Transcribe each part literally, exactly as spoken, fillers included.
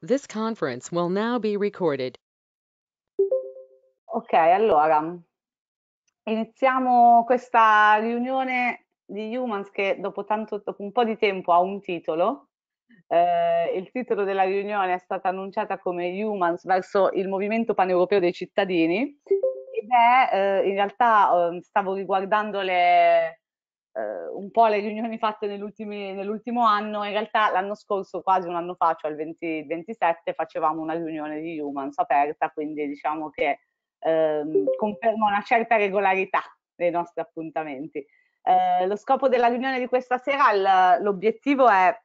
This conference will now be recorded. Ok, allora iniziamo questa riunione di Eumans che dopo, tanto, dopo un po' di tempo ha un titolo. Eh, il titolo della riunione è stata annunciata come Eumans verso il movimento paneuropeo dei cittadini ed è eh, in realtà eh, stavo riguardando le, eh, un po' le riunioni fatte nell'ultimo anno. In realtà l'anno scorso, quasi un anno fa, cioè il venti, ventisette, facevamo una riunione di Eumans aperta, quindi diciamo che eh, conferma una certa regolarità dei nostri appuntamenti. Eh, lo scopo della riunione di questa sera, l'obiettivo è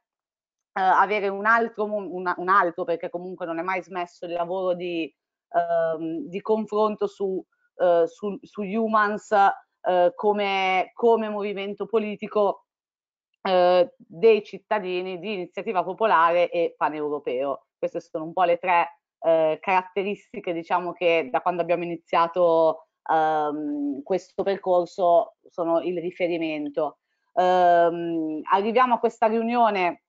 Uh, avere un altro, un, un altro, perché comunque non è mai smesso il lavoro di, uh, di confronto su, uh, su, su Eumans uh, come, come movimento politico uh, dei cittadini, di iniziativa popolare e paneuropeo. Queste sono un po' le tre uh, caratteristiche, diciamo, che da quando abbiamo iniziato um, questo percorso sono il riferimento. Um, arriviamo a questa riunione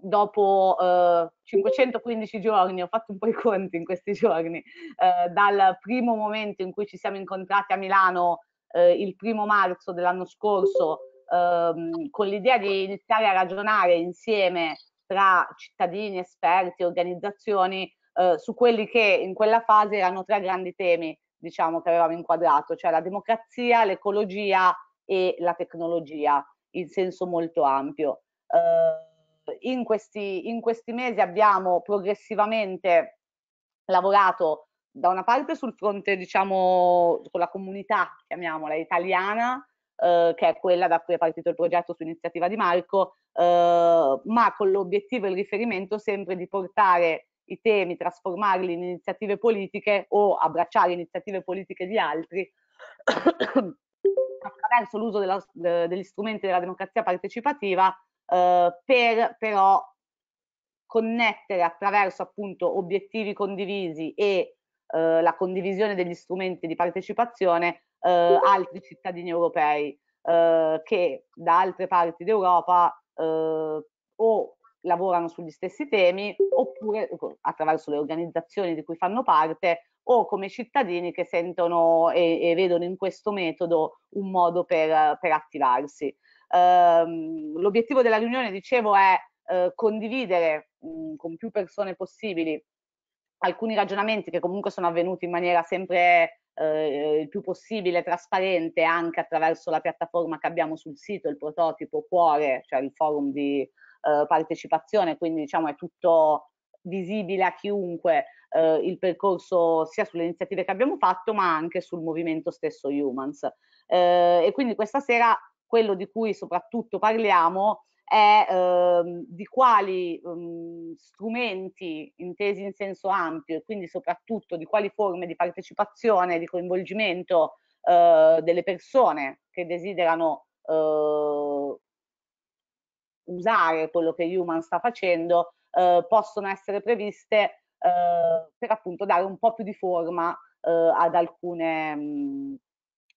dopo eh, cinquecentoquindici giorni, ho fatto un po' i conti in questi giorni, eh, dal primo momento in cui ci siamo incontrati a Milano eh, il primo marzo dell'anno scorso, ehm, con l'idea di iniziare a ragionare insieme tra cittadini, esperti, organizzazioni eh, su quelli che in quella fase erano tre grandi temi, diciamo, che avevamo inquadrato, cioè la democrazia, l'ecologia e la tecnologia in senso molto ampio. Eh, In questi, in questi mesi abbiamo progressivamente lavorato da una parte sul fronte, diciamo, con la comunità, chiamiamola, italiana, eh, che è quella da cui è partito il progetto su iniziativa di Marco, eh, ma con l'obiettivo e il riferimento sempre di portare i temi, trasformarli in iniziative politiche o abbracciare iniziative politiche di altri attraverso l'uso de, degli strumenti della democrazia partecipativa, Uh, per però connettere attraverso appunto obiettivi condivisi e uh, la condivisione degli strumenti di partecipazione uh, altri cittadini europei uh, che da altre parti d'Europa uh, o lavorano sugli stessi temi oppure attraverso le organizzazioni di cui fanno parte o come cittadini che sentono e, e vedono in questo metodo un modo per, per attivarsi. Uh, l'obiettivo della riunione, dicevo, è uh, condividere mh, con più persone possibili alcuni ragionamenti che comunque sono avvenuti in maniera sempre uh, il più possibile trasparente, anche attraverso la piattaforma che abbiamo sul sito, il prototipo Cuore, cioè il forum di uh, partecipazione, quindi diciamo è tutto visibile a chiunque uh, il percorso sia sulle iniziative che abbiamo fatto ma anche sul movimento stesso Eumans. Uh, e quindi questa sera quello di cui soprattutto parliamo è ehm, di quali ehm, strumenti intesi in senso ampio e quindi soprattutto di quali forme di partecipazione, di coinvolgimento eh, delle persone che desiderano eh, usare quello che Eumans sta facendo eh, possono essere previste eh, per appunto dare un po' più di forma eh, ad alcune mh,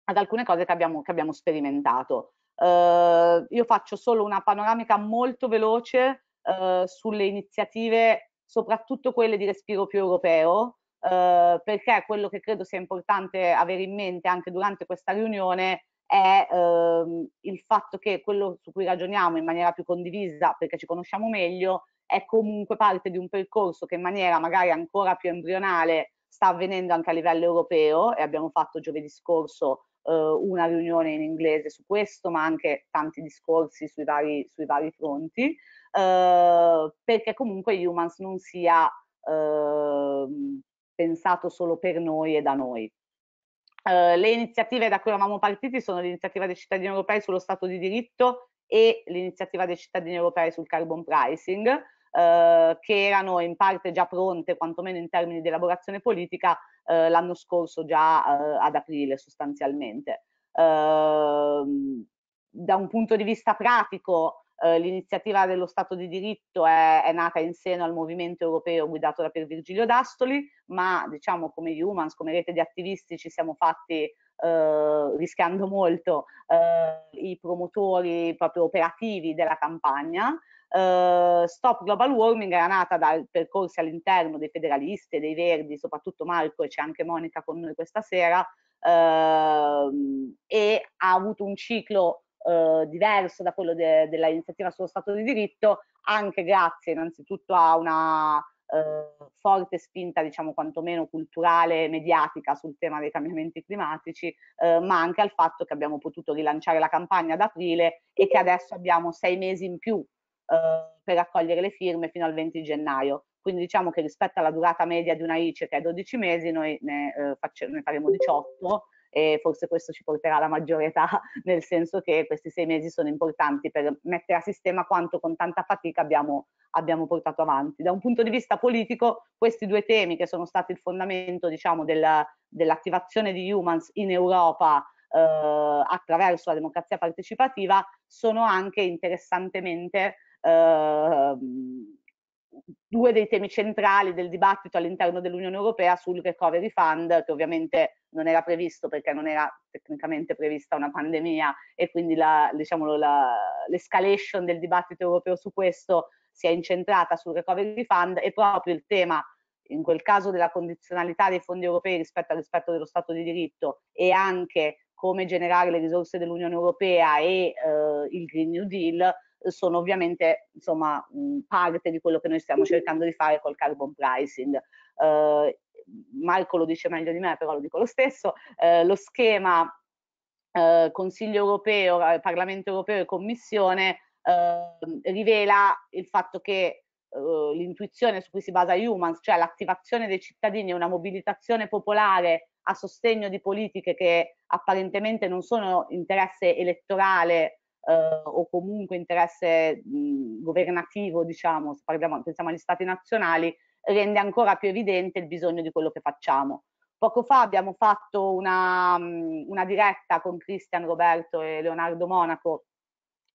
ad alcune cose che abbiamo, che abbiamo sperimentato. Uh, io faccio solo una panoramica molto veloce uh, sulle iniziative, soprattutto quelle di respiro più europeo, uh, perché quello che credo sia importante avere in mente anche durante questa riunione è uh, il fatto che quello su cui ragioniamo in maniera più condivisa, perché ci conosciamo meglio, è comunque parte di un percorso che in maniera magari ancora più embrionale sta avvenendo anche a livello europeo, e abbiamo fatto giovedì scorso una riunione in inglese su questo, ma anche tanti discorsi sui vari, sui vari fronti, eh, perché comunque Eumans non sia eh, pensato solo per noi e da noi. Eh, le iniziative da cui eravamo partiti sono l'iniziativa dei cittadini europei sullo Stato di diritto e l'iniziativa dei cittadini europei sul carbon pricing, eh, che erano in parte già pronte, quantomeno in termini di elaborazione politica, l'anno scorso già eh, ad aprile sostanzialmente. Eh, da un punto di vista pratico eh, l'iniziativa dello Stato di diritto è, è nata in seno al movimento europeo guidato da Pier Virgilio Dastoli, ma diciamo come Eumans, come rete di attivisti ci siamo fatti, eh, rischiando molto, eh, i promotori proprio operativi della campagna, eh, Stop Global Warming era nata dai percorsi all'interno dei federalisti, dei verdi, soprattutto Marco, e c'è anche Monica con noi questa sera, eh, e ha avuto un ciclo eh, diverso da quello de dell'iniziativa sullo Stato di diritto, anche grazie innanzitutto a una Uh, forte spinta, diciamo quantomeno culturale e mediatica sul tema dei cambiamenti climatici, uh, ma anche al fatto che abbiamo potuto rilanciare la campagna ad aprile e che adesso abbiamo sei mesi in più uh, per raccogliere le firme fino al venti gennaio. Quindi diciamo che rispetto alla durata media di una I C E, che è dodici mesi, noi ne, uh, facciamo, ne faremo diciotto, e forse questo ci porterà alla maggiore età, nel senso che questi sei mesi sono importanti per mettere a sistema quanto con tanta fatica abbiamo, abbiamo portato avanti. Da un punto di vista politico, questi due temi che sono stati il fondamento, diciamo, del, dell'attivazione di Eumans in Europa eh, attraverso la democrazia partecipativa, sono anche interessantemente eh, due dei temi centrali del dibattito all'interno dell'Unione Europea sul Recovery Fund, che ovviamente non era previsto perché non era tecnicamente prevista una pandemia, e quindi la, diciamo, la, l'escalation del dibattito europeo su questo si è incentrata sul Recovery Fund, e proprio il tema, in quel caso, della condizionalità dei fondi europei rispetto al rispetto dello Stato di diritto, e anche come generare le risorse dell'Unione Europea e eh, il Green New Deal, sono ovviamente, insomma, parte di quello che noi stiamo cercando di fare col carbon pricing. Eh, Marco lo dice meglio di me, però lo dico lo stesso. Eh, lo schema eh, Consiglio europeo, Parlamento europeo e Commissione eh, rivela il fatto che eh, l'intuizione su cui si basa Eumans, cioè l'attivazione dei cittadini e una mobilitazione popolare a sostegno di politiche che apparentemente non sono interesse elettorale eh, o comunque interesse mh, governativo, diciamo, se parliamo, pensiamo agli stati nazionali, rende ancora più evidente il bisogno di quello che facciamo. Poco fa abbiamo fatto una, una diretta con Christian Roberto e Leonardo Monaco,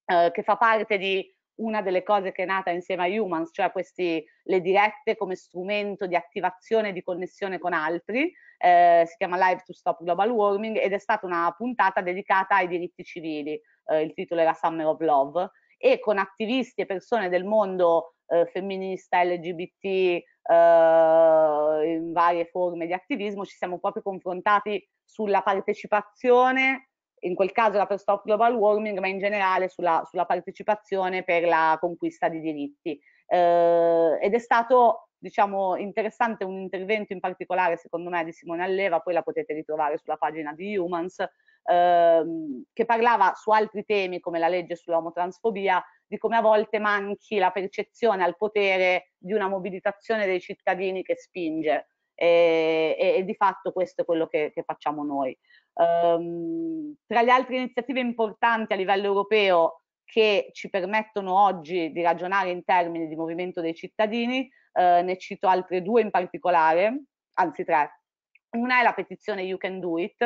eh, che fa parte di una delle cose che è nata insieme a Eumans, cioè questi, le dirette come strumento di attivazione e di connessione con altri, eh, si chiama Live to Stop Global Warming, ed è stata una puntata dedicata ai diritti civili, eh, il titolo era Summer of Love, e con attivisti e persone del mondo eh, femminista, L G B T, Eh, in varie forme di attivismo, ci siamo proprio confrontati sulla partecipazione, in quel caso era per Stop Global Warming, ma in generale sulla, sulla partecipazione per la conquista di diritti, eh, ed è stato, diciamo, interessante un intervento in particolare, secondo me, di Simone Alleva, poi la potete ritrovare sulla pagina di Eumans, ehm, che parlava su altri temi come la legge sull'omotransfobia, di come a volte manchi la percezione al potere di una mobilitazione dei cittadini che spinge, e, e, e di fatto questo è quello che, che facciamo noi. Um, tra le altre iniziative importanti a livello europeo che ci permettono oggi di ragionare in termini di movimento dei cittadini, eh, ne cito altre due in particolare, anzi tre. Una è la petizione You Can Do It,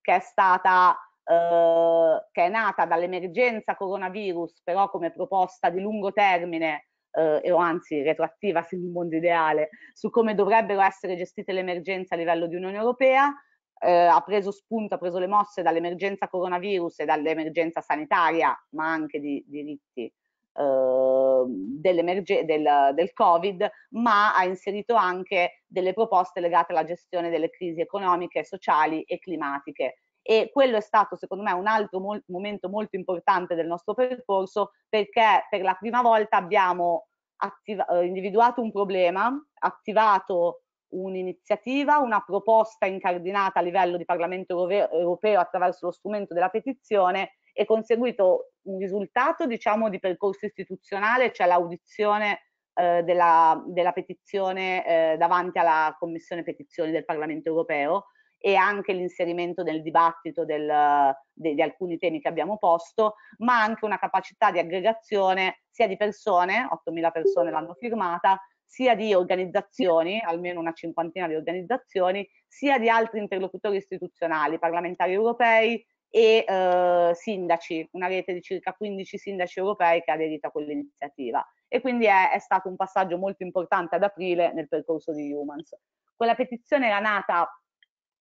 che è stata Uh, che è nata dall'emergenza coronavirus, però come proposta di lungo termine uh, e o anzi retroattiva sul mondo ideale su come dovrebbero essere gestite le emergenze a livello di Unione Europea, uh, ha preso spunto, ha preso le mosse dall'emergenza coronavirus e dall'emergenza sanitaria, ma anche di diritti uh, del, del Covid, ma ha inserito anche delle proposte legate alla gestione delle crisi economiche, sociali e climatiche. E quello è stato, secondo me, un altro mo- momento molto importante del nostro percorso, perché per la prima volta abbiamo individuato un problema, attivato un'iniziativa, una proposta incardinata a livello di Parlamento europeo attraverso lo strumento della petizione, e conseguito un risultato, diciamo, di percorso istituzionale, cioè l'audizione eh, della, della petizione eh, davanti alla Commissione Petizioni del Parlamento europeo, e anche l'inserimento nel dibattito del, de, di alcuni temi che abbiamo posto, ma anche una capacità di aggregazione sia di persone, ottomila persone l'hanno firmata, sia di organizzazioni, almeno una cinquantina di organizzazioni, sia di altri interlocutori istituzionali, parlamentari europei e eh, sindaci, una rete di circa quindici sindaci europei che ha aderito a quell'iniziativa. E quindi è, è stato un passaggio molto importante ad aprile nel percorso di Eumans. Quella petizione era nata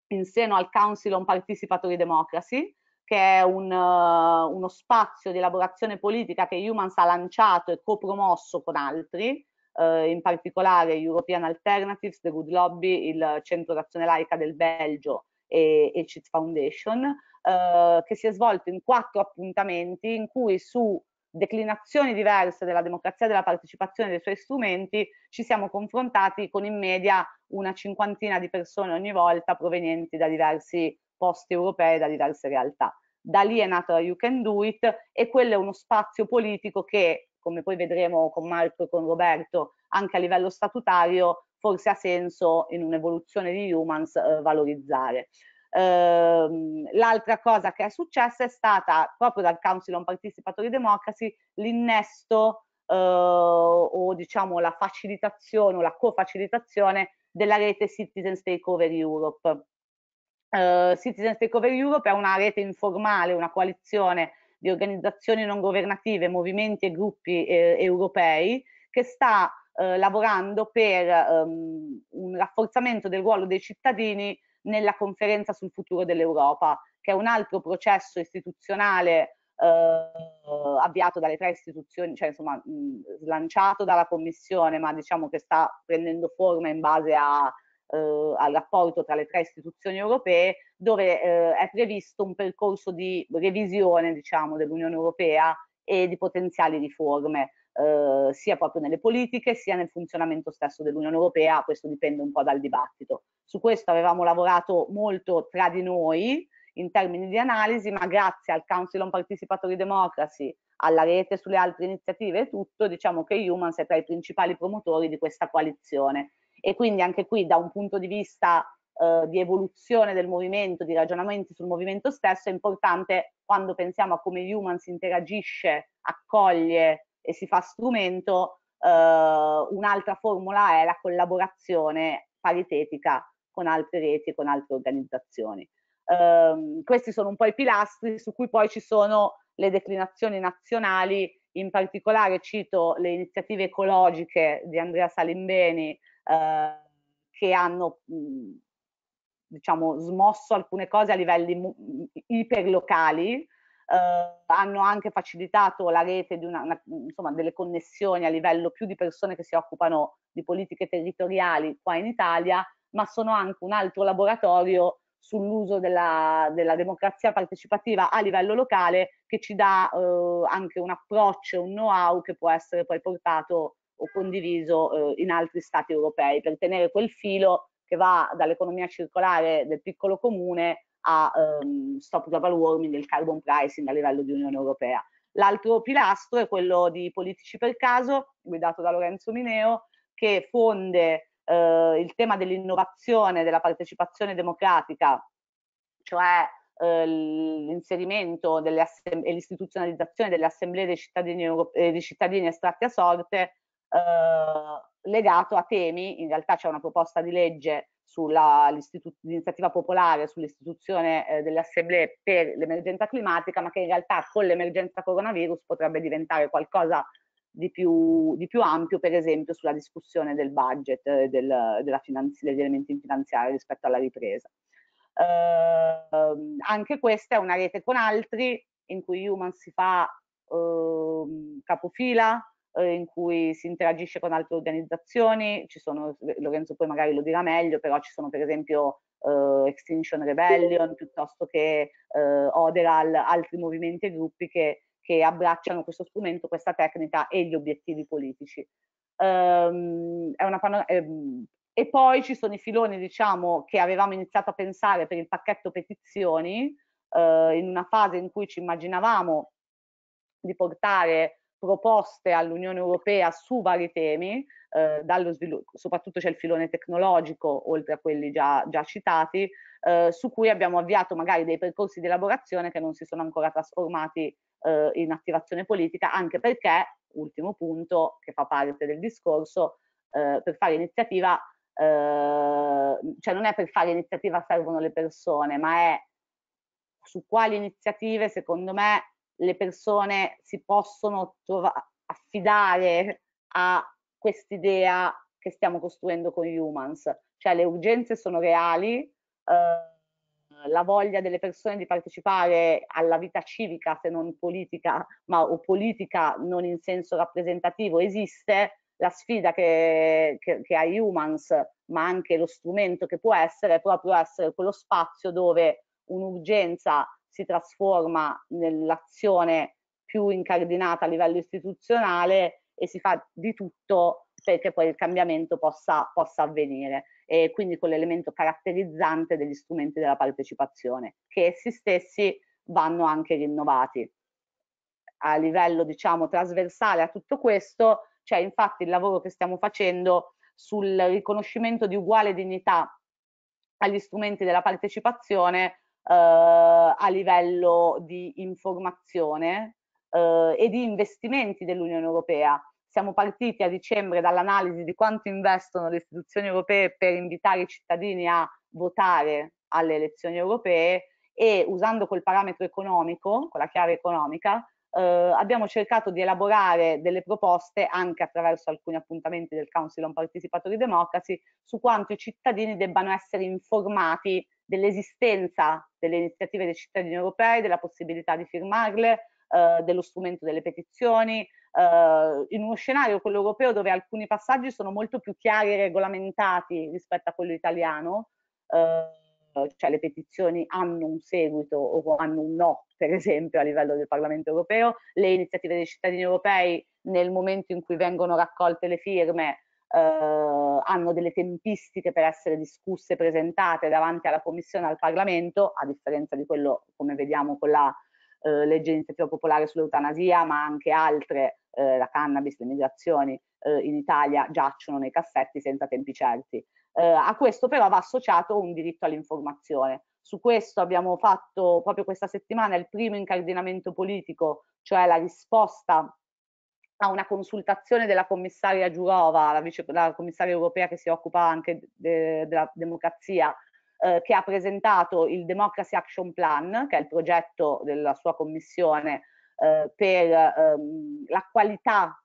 in seno al Council on Participatory Democracy, che è un, uh, uno spazio di elaborazione politica che Eumans ha lanciato e copromosso con altri, uh, in particolare European Alternatives, The Good Lobby, il Centro d'Azione Laica del Belgio e, e C I T Foundation, uh, che si è svolto in quattro appuntamenti in cui su declinazioni diverse della democrazia e della partecipazione dei suoi strumenti ci siamo confrontati con in media una cinquantina di persone ogni volta provenienti da diversi posti europei, da diverse realtà. Da lì è nato You Can Do It e quello è uno spazio politico che, come poi vedremo con Marco e con Roberto, anche a livello statutario forse ha senso in un'evoluzione di Eumans eh, valorizzare. Uh, l'altra cosa che è successa è stata proprio dal Council on Participatory Democracy l'innesto uh, o diciamo la facilitazione o la co-facilitazione della rete Citizens Takeover Europe. Uh, Citizens Takeover Europe è una rete informale, una coalizione di organizzazioni non governative, movimenti e gruppi eh, europei che sta eh, lavorando per um, un rafforzamento del ruolo dei cittadini nella conferenza sul futuro dell'Europa, che è un altro processo istituzionale eh, avviato dalle tre istituzioni, cioè insomma mh, lanciato dalla Commissione, ma diciamo che sta prendendo forma in base a, eh, al rapporto tra le tre istituzioni europee, dove eh, è previsto un percorso di revisione diciamo, dell'Unione Europea e di potenziali riforme, eh, sia proprio nelle politiche, sia nel funzionamento stesso dell'Unione Europea. Questo dipende un po' dal dibattito. Su questo avevamo lavorato molto tra di noi in termini di analisi, ma grazie al Council on Participatory Democracy, alla rete sulle altre iniziative e tutto, diciamo che Eumans è tra i principali promotori di questa coalizione. E quindi anche qui da un punto di vista eh, di evoluzione del movimento, di ragionamenti sul movimento stesso, è importante quando pensiamo a come Eumans interagisce, accoglie e si fa strumento, eh, un'altra formula è la collaborazione paritetica con altre reti e con altre organizzazioni. Um, questi sono un po' i pilastri su cui poi ci sono le declinazioni nazionali, in particolare cito le iniziative ecologiche di Andrea Salimbeni eh, che hanno mh, diciamo, smosso alcune cose a livelli iperlocali, eh, hanno anche facilitato la rete di una, una, insomma, delle connessioni a livello più di persone che si occupano di politiche territoriali qua in Italia, ma sono anche un altro laboratorio sull'uso della, della democrazia partecipativa a livello locale che ci dà eh, anche un approccio, un know-how che può essere poi portato o condiviso eh, in altri stati europei per tenere quel filo che va dall'economia circolare del piccolo comune a ehm, Stop Global Warming, il carbon pricing a livello di Unione Europea. L'altro pilastro è quello di Politici per Caso, guidato da Lorenzo Mineo, che fonde Uh, il tema dell'innovazione, della partecipazione democratica, cioè uh, l'inserimento e l'istituzionalizzazione delle assemblee dei cittadini, eh, dei cittadini estratti a sorte, uh, legato a temi, in realtà c'è una proposta di legge sull'iniziativa popolare sull'istituzione eh, delle assemblee per l'emergenza climatica, ma che in realtà con l'emergenza coronavirus potrebbe diventare qualcosa Di più, di più ampio, per esempio sulla discussione del budget e del, della finanzi, degli elementi finanziari rispetto alla ripresa. Eh, anche questa è una rete con altri in cui Eumans si fa eh, capofila, eh, in cui si interagisce con altre organizzazioni. Ci sono, Lorenzo poi magari lo dirà meglio, però ci sono per esempio eh, Extinction Rebellion piuttosto che eh, Oderall, altri movimenti e gruppi che che abbracciano questo strumento, questa tecnica e gli obiettivi politici. Ehm, è una ehm, e poi ci sono i filoni, diciamo, che avevamo iniziato a pensare per il pacchetto petizioni, eh, in una fase in cui ci immaginavamo di portare proposte all'Unione Europea su vari temi, eh, dallo sviluppo, soprattutto c'è il filone tecnologico, oltre a quelli già, già citati, eh, su cui abbiamo avviato magari dei percorsi di elaborazione che non si sono ancora trasformati in attivazione politica, anche perché, ultimo punto che fa parte del discorso, eh, per fare iniziativa, eh, cioè non è per fare iniziativa servono le persone, ma è su quali iniziative secondo me le persone si possono affidare a quest'idea che stiamo costruendo con Eumans. Cioè le urgenze sono reali, eh, la voglia delle persone di partecipare alla vita civica, se non politica, ma o politica non in senso rappresentativo, esiste. La sfida che, che, che ha Eumans, ma anche lo strumento che può essere, è proprio essere quello spazio dove un'urgenza si trasforma nell'azione più incardinata a livello istituzionale e si fa di tutto perché poi il cambiamento possa, possa avvenire, e quindi con l'elemento caratterizzante degli strumenti della partecipazione, che essi stessi vanno anche rinnovati. A livello, diciamo, trasversale a tutto questo c'è infatti il lavoro che stiamo facendo sul riconoscimento di uguale dignità agli strumenti della partecipazione eh, a livello di informazione eh, e di investimenti dell'Unione Europea. Siamo partiti a dicembre dall'analisi di quanto investono le istituzioni europee per invitare i cittadini a votare alle elezioni europee, e usando quel parametro economico, con la chiave economica, Uh, abbiamo cercato di elaborare delle proposte anche attraverso alcuni appuntamenti del Council on Participatory Democracy su quanto i cittadini debbano essere informati dell'esistenza delle iniziative dei cittadini europei, della possibilità di firmarle, uh, dello strumento delle petizioni, uh, in uno scenario, quello europeo, dove alcuni passaggi sono molto più chiari e regolamentati rispetto a quello italiano, uh, cioè le petizioni hanno un seguito o hanno un no, per esempio, a livello del Parlamento europeo. Le iniziative dei cittadini europei, nel momento in cui vengono raccolte le firme, eh, hanno delle tempistiche per essere discusse e presentate davanti alla Commissione e al Parlamento, a differenza di quello, come vediamo, con la eh, legge di iniziativa popolare sull'eutanasia, ma anche altre, eh, la cannabis, le migrazioni, eh, in Italia giacciono nei cassetti senza tempi certi. Uh, a questo però va associato un diritto all'informazione. Su questo abbiamo fatto proprio questa settimana il primo incardinamento politico, cioè la risposta a una consultazione della commissaria Giurova, la, vice, la commissaria europea che si occupa anche de, della democrazia, eh, che ha presentato il Democracy Action Plan, che è il progetto della sua commissione eh, per ehm, la qualità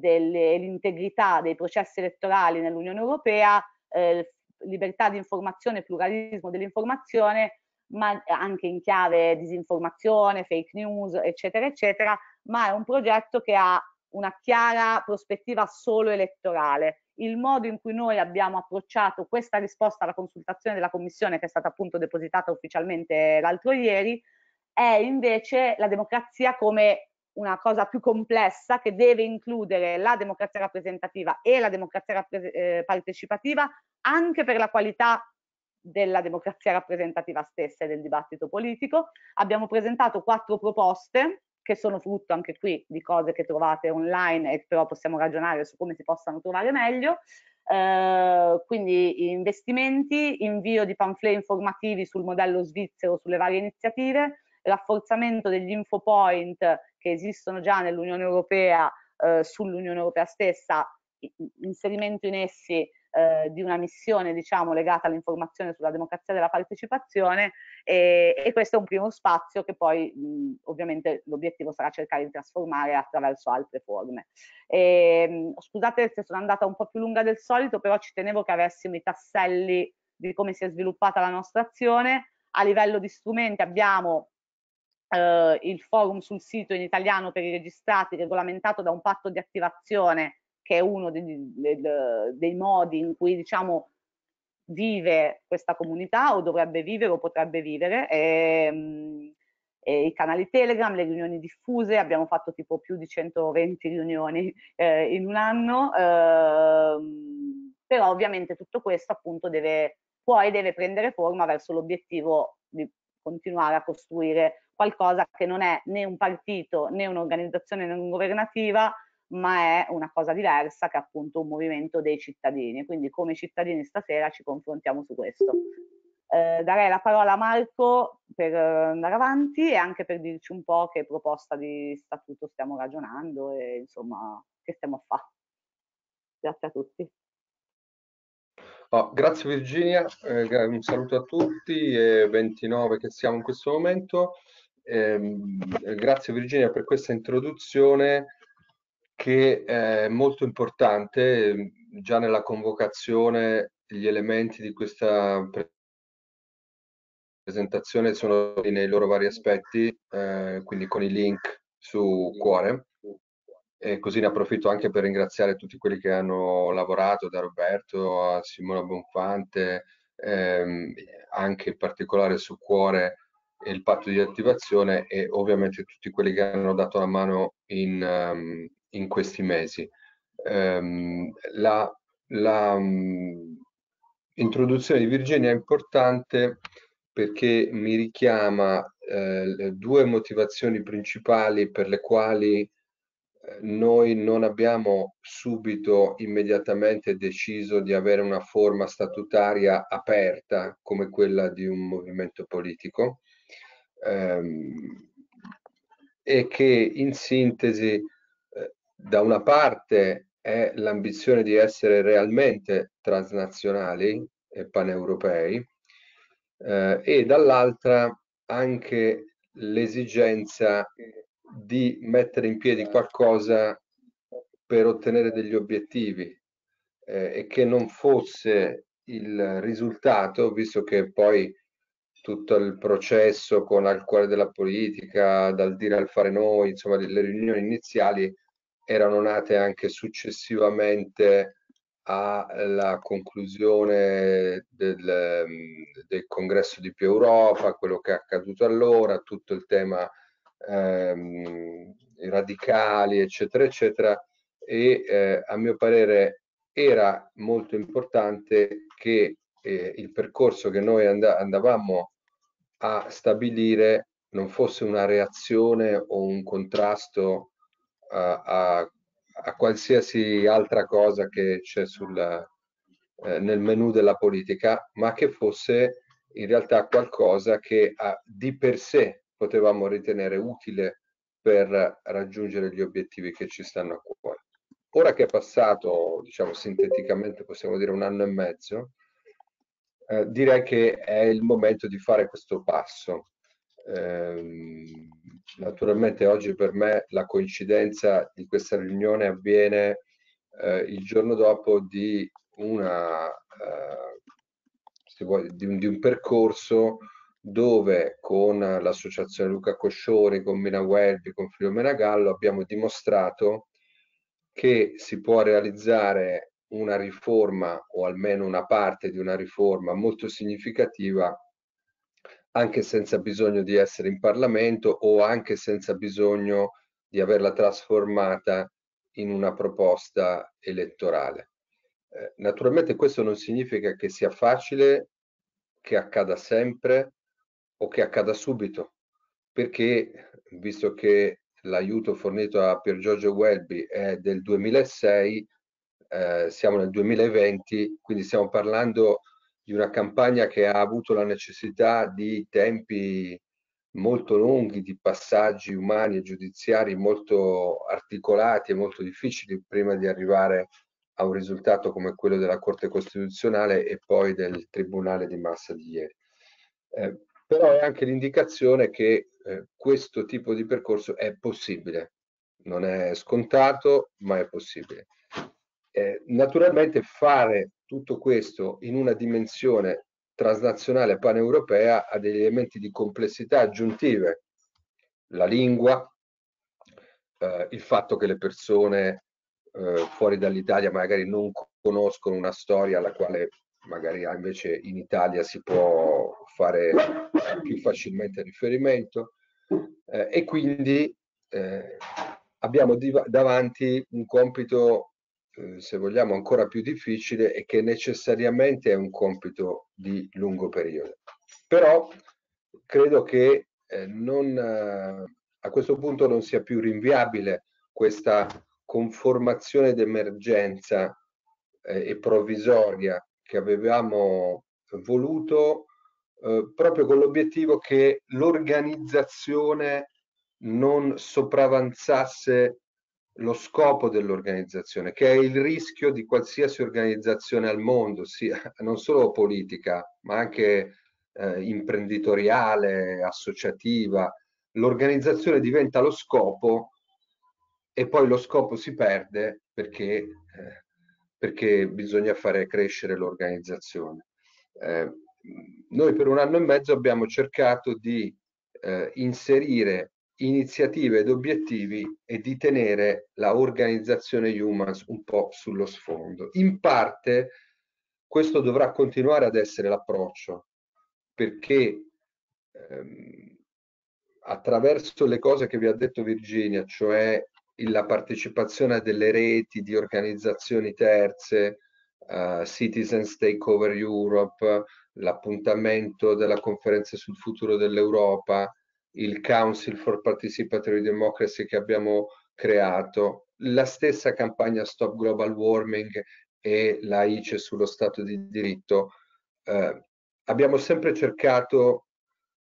e l'integrità dei processi elettorali nell'Unione Europea. Eh, libertà di informazione, pluralismo dell'informazione, ma anche in chiave disinformazione, fake news, eccetera, eccetera, ma è un progetto che ha una chiara prospettiva solo elettorale. Il modo in cui noi abbiamo approcciato questa risposta alla consultazione della Commissione, che è stata appunto depositata ufficialmente l'altro ieri, è invece la democrazia come una cosa più complessa, che deve includere la democrazia rappresentativa e la democrazia rappre- eh, partecipativa, anche per la qualità della democrazia rappresentativa stessa e del dibattito politico. Abbiamo presentato quattro proposte, che sono frutto anche qui di cose che trovate online, e però possiamo ragionare su come si possano trovare meglio. Eh, quindi investimenti, invio di pamphlet informativi sul modello svizzero sulle varie iniziative, rafforzamento degli infopoint che esistono già nell'Unione Europea, eh, sull'Unione Europea stessa, inserimento in essi eh, di una missione, diciamo, legata all'informazione sulla democrazia della partecipazione, e, e questo è un primo spazio che poi mh, ovviamente l'obiettivo sarà cercare di trasformare attraverso altre forme. E, scusate se sono andata un po' più lunga del solito, però ci tenevo che avessimo i tasselli di come si è sviluppata la nostra azione. A livello di strumenti abbiamo Uh, il forum sul sito in italiano per i registrati, regolamentato da un patto di attivazione, che è uno dei, dei, dei modi in cui, diciamo, vive questa comunità, o dovrebbe vivere o potrebbe vivere, e, e i canali Telegram, le riunioni diffuse. Abbiamo fatto tipo più di centoventi riunioni eh, in un anno, eh, però ovviamente tutto questo appunto deve, poi deve prendere forma verso l'obiettivo di continuare a costruire qualcosa che non è né un partito né un'organizzazione non governativa, ma è una cosa diversa, che è appunto un movimento dei cittadini. Quindi come cittadini stasera ci confrontiamo su questo. Eh, darei la parola a Marco per andare avanti e anche per dirci un po' che proposta di statuto stiamo ragionando e insomma che stiamo a fare. Grazie a tutti. Oh, grazie Virginia, eh, un saluto a tutti, eh, ventinove che siamo in questo momento. Eh, grazie Virginia per questa introduzione, che è molto importante. Già nella convocazione gli elementi di questa presentazione sono nei loro vari aspetti, eh, quindi con i link su Cuore, e così ne approfitto anche per ringraziare tutti quelli che hanno lavorato, da Roberto a Simona Bonfante, ehm, anche in particolare su Cuore e il patto di attivazione, e ovviamente tutti quelli che hanno dato la mano in, um, in questi mesi. Um, la la um, introduzione di Virginia è importante perché mi richiama eh, due motivazioni principali per le quali noi non abbiamo subito, immediatamente deciso di avere una forma statutaria aperta come quella di un movimento politico, ehm, e che in sintesi eh, da una parte è l'ambizione di essere realmente transnazionali e paneuropei, eh, e dall'altra anche l'esigenza di mettere in piedi qualcosa per ottenere degli obiettivi, eh, e che non fosse il risultato, visto che poi tutto il processo con Al Cuore della Politica, Dal Dire al Fare Noi, insomma le riunioni iniziali erano nate anche successivamente alla conclusione del, del congresso di Più Europa, quello che è accaduto allora, tutto il tema Ehm, radicali eccetera eccetera, e eh, a mio parere era molto importante che eh, il percorso che noi and andavamo a stabilire non fosse una reazione o un contrasto uh, a, a qualsiasi altra cosa che c'è sul uh, nel menu della politica, ma che fosse in realtà qualcosa che uh, di per sé potevamo ritenere utile per raggiungere gli obiettivi che ci stanno a cuore. Ora che è passato, diciamo sinteticamente, possiamo dire un anno e mezzo, eh, direi che è il momento di fare questo passo. Eh, naturalmente oggi per me la coincidenza di questa riunione avviene eh, il giorno dopo di, una, eh, se vuoi, di, un, di un percorso dove con l'associazione Luca Cosciori, con Mina Welby, con Filippo Menagallo abbiamo dimostrato che si può realizzare una riforma, o almeno una parte di una riforma molto significativa, anche senza bisogno di essere in Parlamento o anche senza bisogno di averla trasformata in una proposta elettorale. Eh, naturalmente questo non significa che sia facile, che accada sempre, o che accada subito, perché visto che l'aiuto fornito a Pier Giorgio Welby è del duemilasei, eh, siamo nel duemilaventi, quindi stiamo parlando di una campagna che ha avuto la necessità di tempi molto lunghi, di passaggi umani e giudiziari molto articolati e molto difficili prima di arrivare a un risultato come quello della Corte Costituzionale e poi del Tribunale di Massa di ieri. Eh, Però è anche l'indicazione che eh, questo tipo di percorso è possibile, non è scontato, ma è possibile. Eh, naturalmente fare tutto questo in una dimensione transnazionale paneuropea ha degli elementi di complessità aggiuntive, la lingua, eh, il fatto che le persone eh, fuori dall'Italia magari non conoscono una storia alla quale magari invece in Italia si può fare più facilmente riferimento, eh, e quindi eh, abbiamo davanti un compito, eh, se vogliamo, ancora più difficile, e che necessariamente è un compito di lungo periodo. Però credo che eh, non, eh, a questo punto non sia più rinviabile questa conformazione d'emergenza eh, e provvisoria che avevamo voluto, eh, proprio con l'obiettivo che l'organizzazione non sopravanzasse lo scopo dell'organizzazione, che è il rischio di qualsiasi organizzazione al mondo, sia non solo politica, ma anche eh, imprenditoriale, associativa. L'organizzazione diventa lo scopo e poi lo scopo si perde perché... Eh, perché bisogna fare crescere l'organizzazione. Eh, noi per un anno e mezzo abbiamo cercato di eh, inserire iniziative ed obiettivi e di tenere la organizzazione Eumans un po' sullo sfondo. In parte questo dovrà continuare ad essere l'approccio, perché ehm, attraverso le cose che vi ha detto Virginia, cioè la partecipazione delle reti di organizzazioni terze, uh, Citizens Takeover Europe, l'appuntamento della conferenza sul futuro dell'Europa, il Council for Participatory Democracy che abbiamo creato, la stessa campagna Stop Global Warming e la I C E sullo Stato di diritto, eh, abbiamo sempre cercato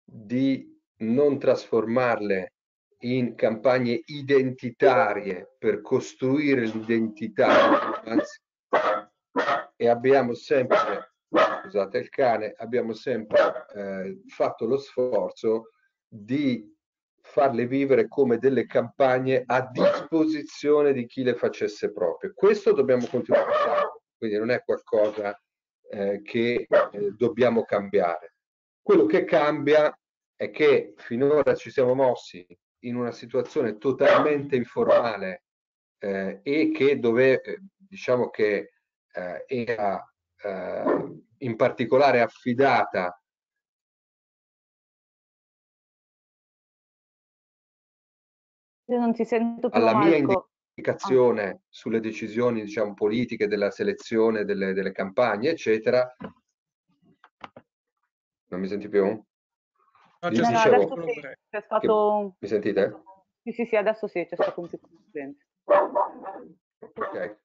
di non trasformarle in campagne identitarie per costruire l'identità, anzi, e abbiamo sempre, scusate il cane, abbiamo sempre eh, fatto lo sforzo di farle vivere come delle campagne a disposizione di chi le facesse proprie. Questo dobbiamo continuare a fare, quindi non è qualcosa eh, che eh, dobbiamo cambiare. Quello che cambia è che finora ci siamo mossi in una situazione totalmente informale eh, e che dove eh, diciamo che eh, era eh, in particolare affidata non ti sento più, alla Marco. Mia indicazione ah. sulle decisioni, diciamo, politiche della selezione delle, delle campagne, eccetera. Non mi senti più? No, no, dicevo, no, sì, c'è stato... Mi sentite? Sì, sì, sì, adesso sì, c'è stato un piccolo silenzio. Ok,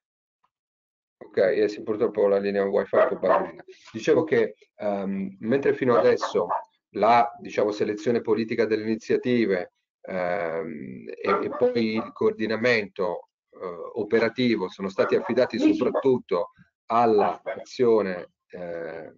okay eh, sì, purtroppo la linea wifi è combattuta. Dicevo che um, mentre fino adesso la diciamo, selezione politica delle iniziative Ehm, e, e poi il coordinamento eh, operativo sono stati affidati soprattutto all'azione eh,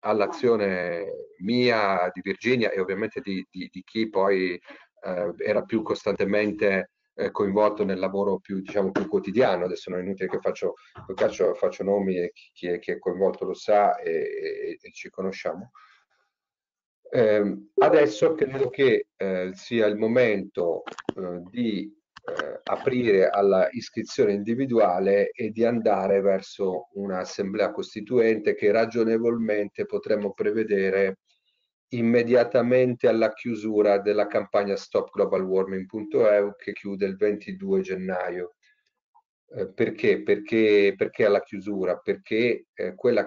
all'azione mia, di Virginia e ovviamente di, di, di chi poi eh, era più costantemente eh, coinvolto nel lavoro più, diciamo, più quotidiano. Adesso non è inutile che faccio, faccio, faccio nomi e chi è, chi è coinvolto lo sa e, e, e ci conosciamo. Eh, adesso credo che eh, sia il momento eh, di eh, aprire alla iscrizione individuale e di andare verso un'assemblea costituente che ragionevolmente potremmo prevedere immediatamente alla chiusura della campagna stop global warming punto e u che chiude il ventidue gennaio. Eh, perché? Perché? Perché alla chiusura? Perché eh, quella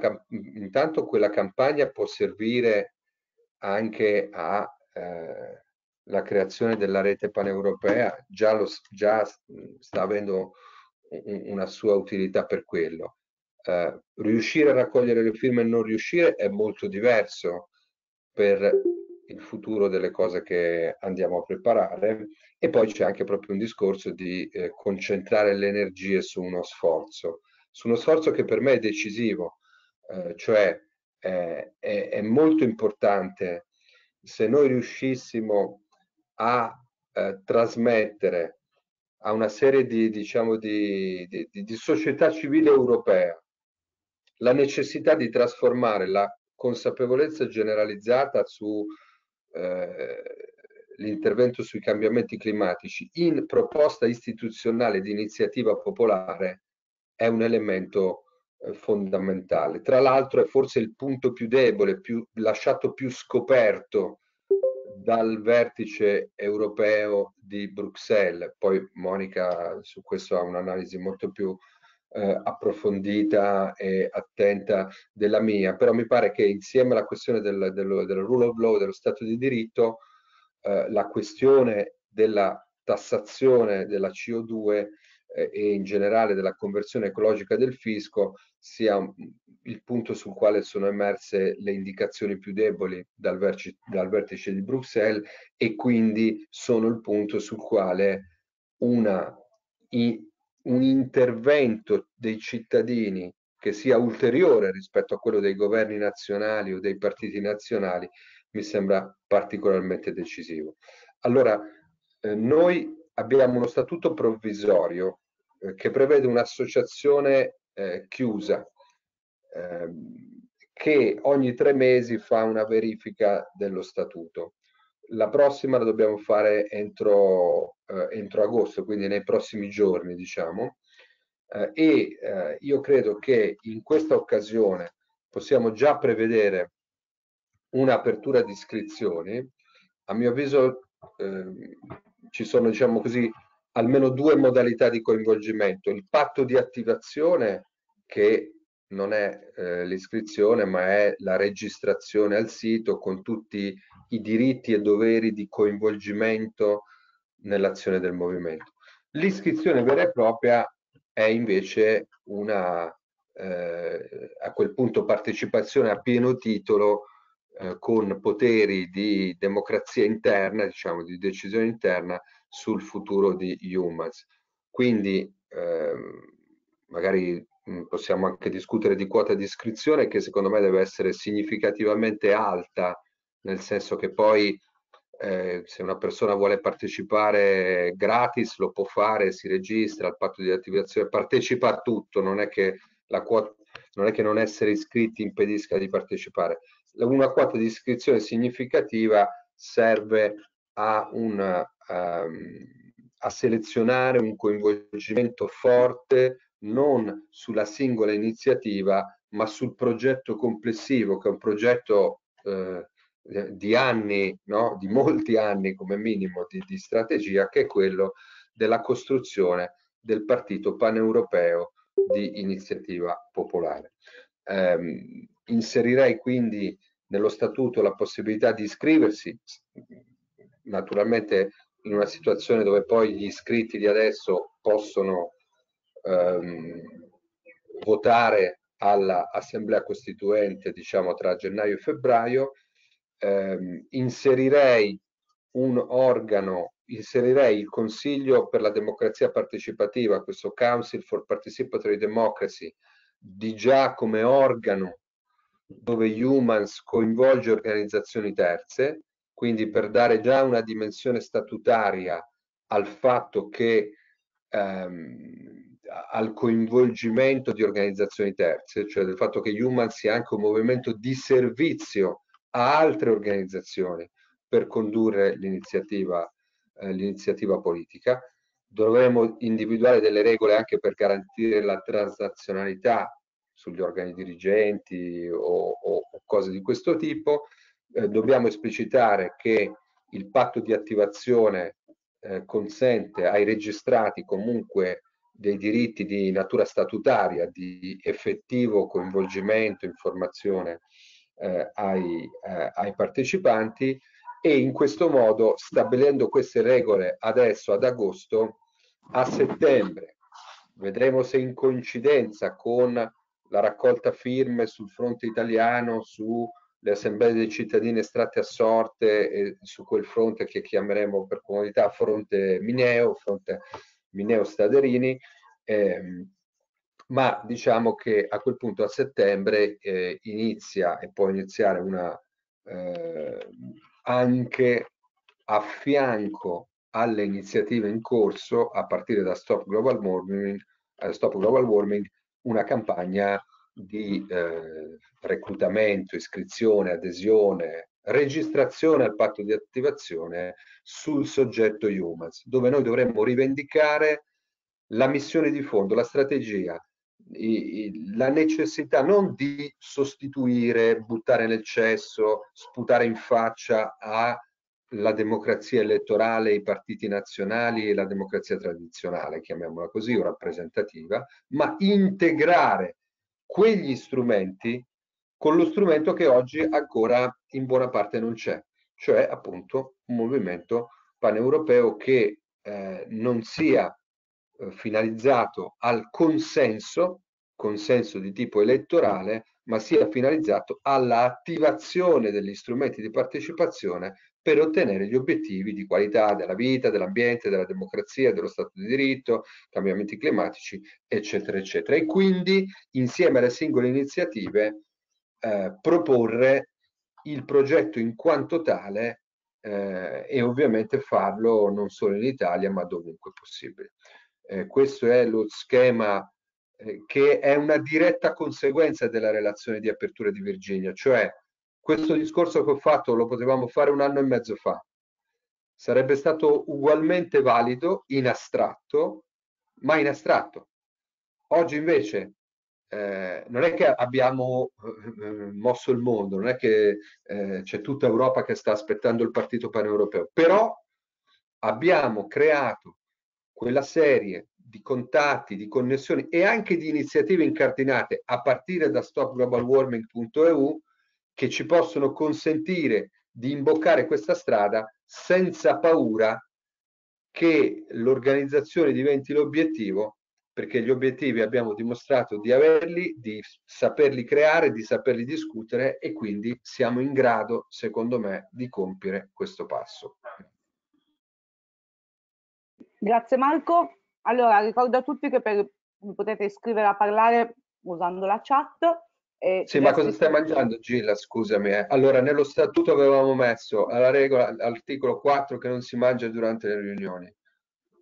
intanto quella campagna può servire anche alla eh, creazione della rete paneuropea, già, lo, già sta avendo una sua utilità per quello. Eh, riuscire a raccogliere le firme e non riuscire è molto diverso per il futuro delle cose che andiamo a preparare, e poi c'è anche proprio un discorso di eh, concentrare le energie su uno sforzo, su uno sforzo che per me è decisivo, eh, cioè Eh, è, è molto importante se noi riuscissimo a eh, trasmettere a una serie di, diciamo, di, di, di società civile europea la necessità di trasformare la consapevolezza generalizzata su eh, l'intervento sui cambiamenti climatici in proposta istituzionale di iniziativa popolare. È un elemento fondamentale. Tra l'altro è forse il punto più debole, più lasciato più scoperto dal vertice europeo di Bruxelles. Poi Monica su questo ha un'analisi molto più eh, approfondita e attenta della mia, però mi pare che insieme alla questione del, del, del rule of law, dello Stato di diritto, eh, la questione della tassazione della C O due e in generale della conversione ecologica del fisco sia il punto sul quale sono emerse le indicazioni più deboli dal vertice, dal vertice di Bruxelles, e quindi sono il punto sul quale una, un intervento dei cittadini che sia ulteriore rispetto a quello dei governi nazionali o dei partiti nazionali mi sembra particolarmente decisivo. Allora eh, noi abbiamo uno statuto provvisorio che prevede un'associazione eh, chiusa eh, che ogni tre mesi fa una verifica dello statuto. La prossima la dobbiamo fare entro, eh, entro agosto, quindi nei prossimi giorni, diciamo, eh, e eh, io credo che in questa occasione possiamo già prevedere un'apertura di iscrizioni. A mio avviso eh, ci sono, diciamo così, almeno due modalità di coinvolgimento: il patto di attivazione, che non è eh, l'iscrizione ma è la registrazione al sito con tutti i diritti e doveri di coinvolgimento nell'azione del movimento. L'iscrizione vera e propria è invece una eh, a quel punto partecipazione a pieno titolo, eh, con poteri di democrazia interna, diciamo di decisione interna sul futuro di Eumans. Quindi eh, magari possiamo anche discutere di quota di iscrizione, che secondo me deve essere significativamente alta, nel senso che poi eh, se una persona vuole partecipare gratis lo può fare, si registra al patto di attivazione, partecipa a tutto, non è che la quota, non è che non essere iscritti impedisca di partecipare. Una quota di iscrizione significativa serve a, un, um, a selezionare un coinvolgimento forte, non sulla singola iniziativa ma sul progetto complessivo, che è un progetto eh, di anni, no? Di molti anni come minimo di, di strategia, che è quello della costruzione del partito paneuropeo di iniziativa popolare. Eh, inserirei quindi nello statuto la possibilità di iscriversi, naturalmente in una situazione dove poi gli iscritti di adesso possono Ehm, votare all'assemblea costituente, diciamo tra gennaio e febbraio. ehm, inserirei un organo, inserirei il Consiglio per la Democrazia Partecipativa, questo Council for Participatory Democracy, di già come organo dove Eumans coinvolge organizzazioni terze, quindi per dare già una dimensione statutaria al fatto che ehm, al coinvolgimento di organizzazioni terze, cioè del fatto che Eumans sia anche un movimento di servizio a altre organizzazioni per condurre l'iniziativa eh, l'iniziativa politica. Dovremo individuare delle regole anche per garantire la transnazionalità sugli organi dirigenti o, o cose di questo tipo. Eh, dobbiamo esplicitare che il patto di attivazione eh, consente ai registrati comunque dei diritti di natura statutaria, di effettivo coinvolgimento, informazione eh, ai, eh, ai partecipanti, e in questo modo, stabilendo queste regole adesso ad agosto, a settembre vedremo se in coincidenza con la raccolta firme sul fronte italiano, sulle assemblee dei cittadini estratti a sorte e su quel fronte che chiameremo per comodità fronte Mineo, fronte Mineo Staderini, ehm, ma diciamo che a quel punto a settembre eh, inizia e può iniziare una eh, anche a fianco alle iniziative in corso, a partire da Stop Global Warming, eh, Stop Global Warming una campagna di eh, reclutamento, iscrizione, adesione, registrazione al patto di attivazione sul soggetto Eumans, dove noi dovremmo rivendicare la missione di fondo, la strategia, i, i, la necessità non di sostituire, buttare nel cesso, sputare in faccia alla democrazia elettorale, i partiti nazionali e la democrazia tradizionale, chiamiamola così, o rappresentativa, ma integrare quegli strumenti con lo strumento che oggi ancora in buona parte non c'è, cioè appunto un movimento paneuropeo che eh, non sia eh, finalizzato al consenso, consenso di tipo elettorale, ma sia finalizzato alla attivazione degli strumenti di partecipazione per ottenere gli obiettivi di qualità della vita, dell'ambiente, della democrazia, dello Stato di diritto, cambiamenti climatici, eccetera, eccetera. E quindi, insieme alle singole iniziative, Eh, proporre il progetto in quanto tale eh, e ovviamente farlo non solo in Italia ma dovunque possibile. Eh, questo è lo schema eh, che è una diretta conseguenza della relazione di apertura di Virginia, cioè questo discorso che ho fatto lo potevamo fare un anno e mezzo fa, sarebbe stato ugualmente valido in astratto, ma in astratto. Oggi invece eh, non è che abbiamo eh, mosso il mondo, non è che eh, c'è tutta Europa che sta aspettando il partito paneuropeo, però abbiamo creato quella serie di contatti, di connessioni e anche di iniziative incardinate a partire da stop global warming punto e u che ci possono consentire di imboccare questa strada senza paura che l'organizzazione diventi l'obiettivo, perché gli obiettivi abbiamo dimostrato di averli, di saperli creare, di saperli discutere, e quindi siamo in grado, secondo me, di compiere questo passo. Grazie Marco. Allora, ricordo a tutti che per, potete iscrivere a parlare usando la chat. Eh, sì, ma cosa stai mangiando, Gilla? Scusami. Eh. Allora, nello statuto avevamo messo alla regola, l'articolo quattro, che non si mangia durante le riunioni.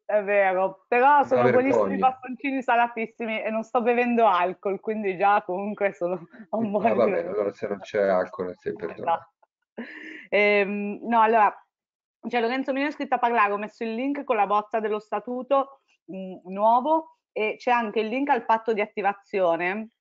È vero, però sono buonissimi bastoncini salatissimi e non sto bevendo alcol, quindi già comunque sono un buon... Ah, va bene, allora se non c'è alcol, sei perdonato. Ehm, no, allora, cioè, Lorenzo Mineo è iscritto a parlare, ho messo il link con la bozza dello statuto mh, nuovo, e c'è anche il link al patto di attivazione,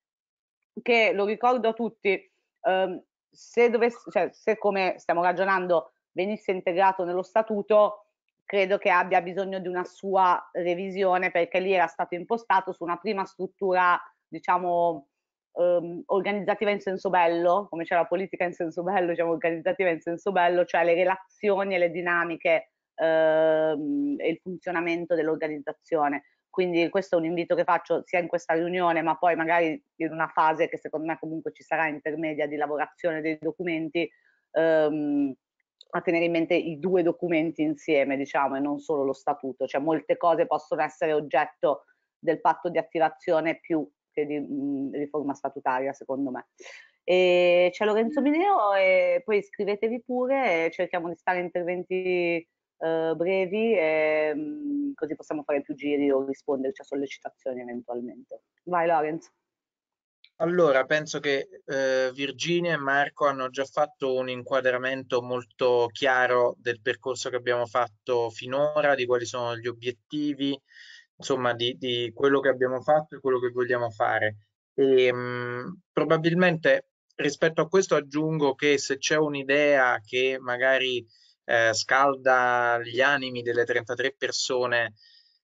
che lo ricordo a tutti, ehm, se, dovesse, cioè, se come stiamo ragionando venisse integrato nello statuto, credo che abbia bisogno di una sua revisione, perché lì era stato impostato su una prima struttura, diciamo, ehm, organizzativa in senso bello, come c'era politica in senso bello, diciamo organizzativa in senso bello, cioè le relazioni e le dinamiche ehm, e il funzionamento dell'organizzazione. Quindi questo è un invito che faccio sia in questa riunione, ma poi magari in una fase che secondo me comunque ci sarà intermedia di lavorazione dei documenti, ehm, a tenere in mente i due documenti insieme, diciamo, e non solo lo statuto. Cioè molte cose possono essere oggetto del patto di attivazione più che di mh, riforma statutaria, secondo me. E c'è Lorenzo Mineo, e poi iscrivetevi pure, e cerchiamo di stare interventi Uh, brevi, e um, così possiamo fare più giri o risponderci a sollecitazioni eventualmente. Vai Lorenzo. Allora, penso che eh, Virginia e Marco hanno già fatto un inquadramento molto chiaro del percorso che abbiamo fatto finora, di quali sono gli obiettivi, insomma di, di quello che abbiamo fatto e quello che vogliamo fare. E, mh, probabilmente rispetto a questo aggiungo che se c'è un'idea che magari Eh, scalda gli animi delle trentatré persone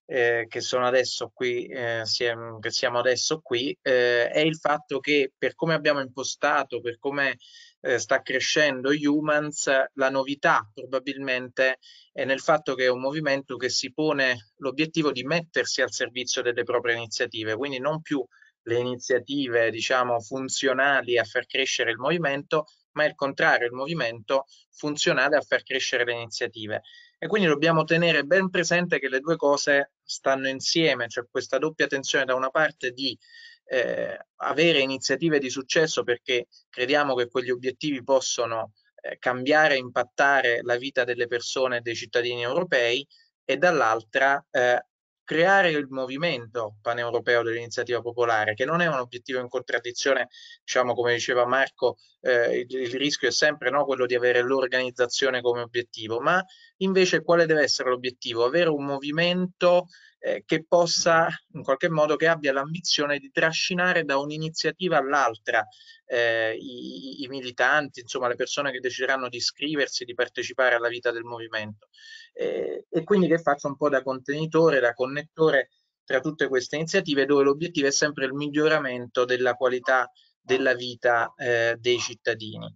eh, che sono adesso qui, eh, siamo, che siamo adesso qui, eh, è il fatto che per come abbiamo impostato, per come eh, sta crescendo Eumans, la novità probabilmente è nel fatto che è un movimento che si pone l'obiettivo di mettersi al servizio delle proprie iniziative, quindi non più le iniziative, diciamo, funzionali a far crescere il movimento, ma è il contrario, il movimento funzionale a far crescere le iniziative. E quindi dobbiamo tenere ben presente che le due cose stanno insieme, cioè questa doppia tensione da una parte di eh, avere iniziative di successo perché crediamo che quegli obiettivi possono eh, cambiare e impattare la vita delle persone e dei cittadini europei, e dall'altra eh, creare il movimento paneuropeo dell'iniziativa popolare, che non è un obiettivo in contraddizione, diciamo, come diceva Marco, eh, il, il rischio è sempre, no, quello di avere l'organizzazione come obiettivo, ma invece quale deve essere l'obiettivo? Avere un movimento eh, che possa, in qualche modo, che abbia l'ambizione di trascinare da un'iniziativa all'altra eh, i, i militanti, insomma le persone che decideranno di iscriversi, di partecipare alla vita del movimento. Eh, e quindi che faccia un po' da contenitore, da connettore tra tutte queste iniziative, dove l'obiettivo è sempre il miglioramento della qualità della vita eh, dei cittadini.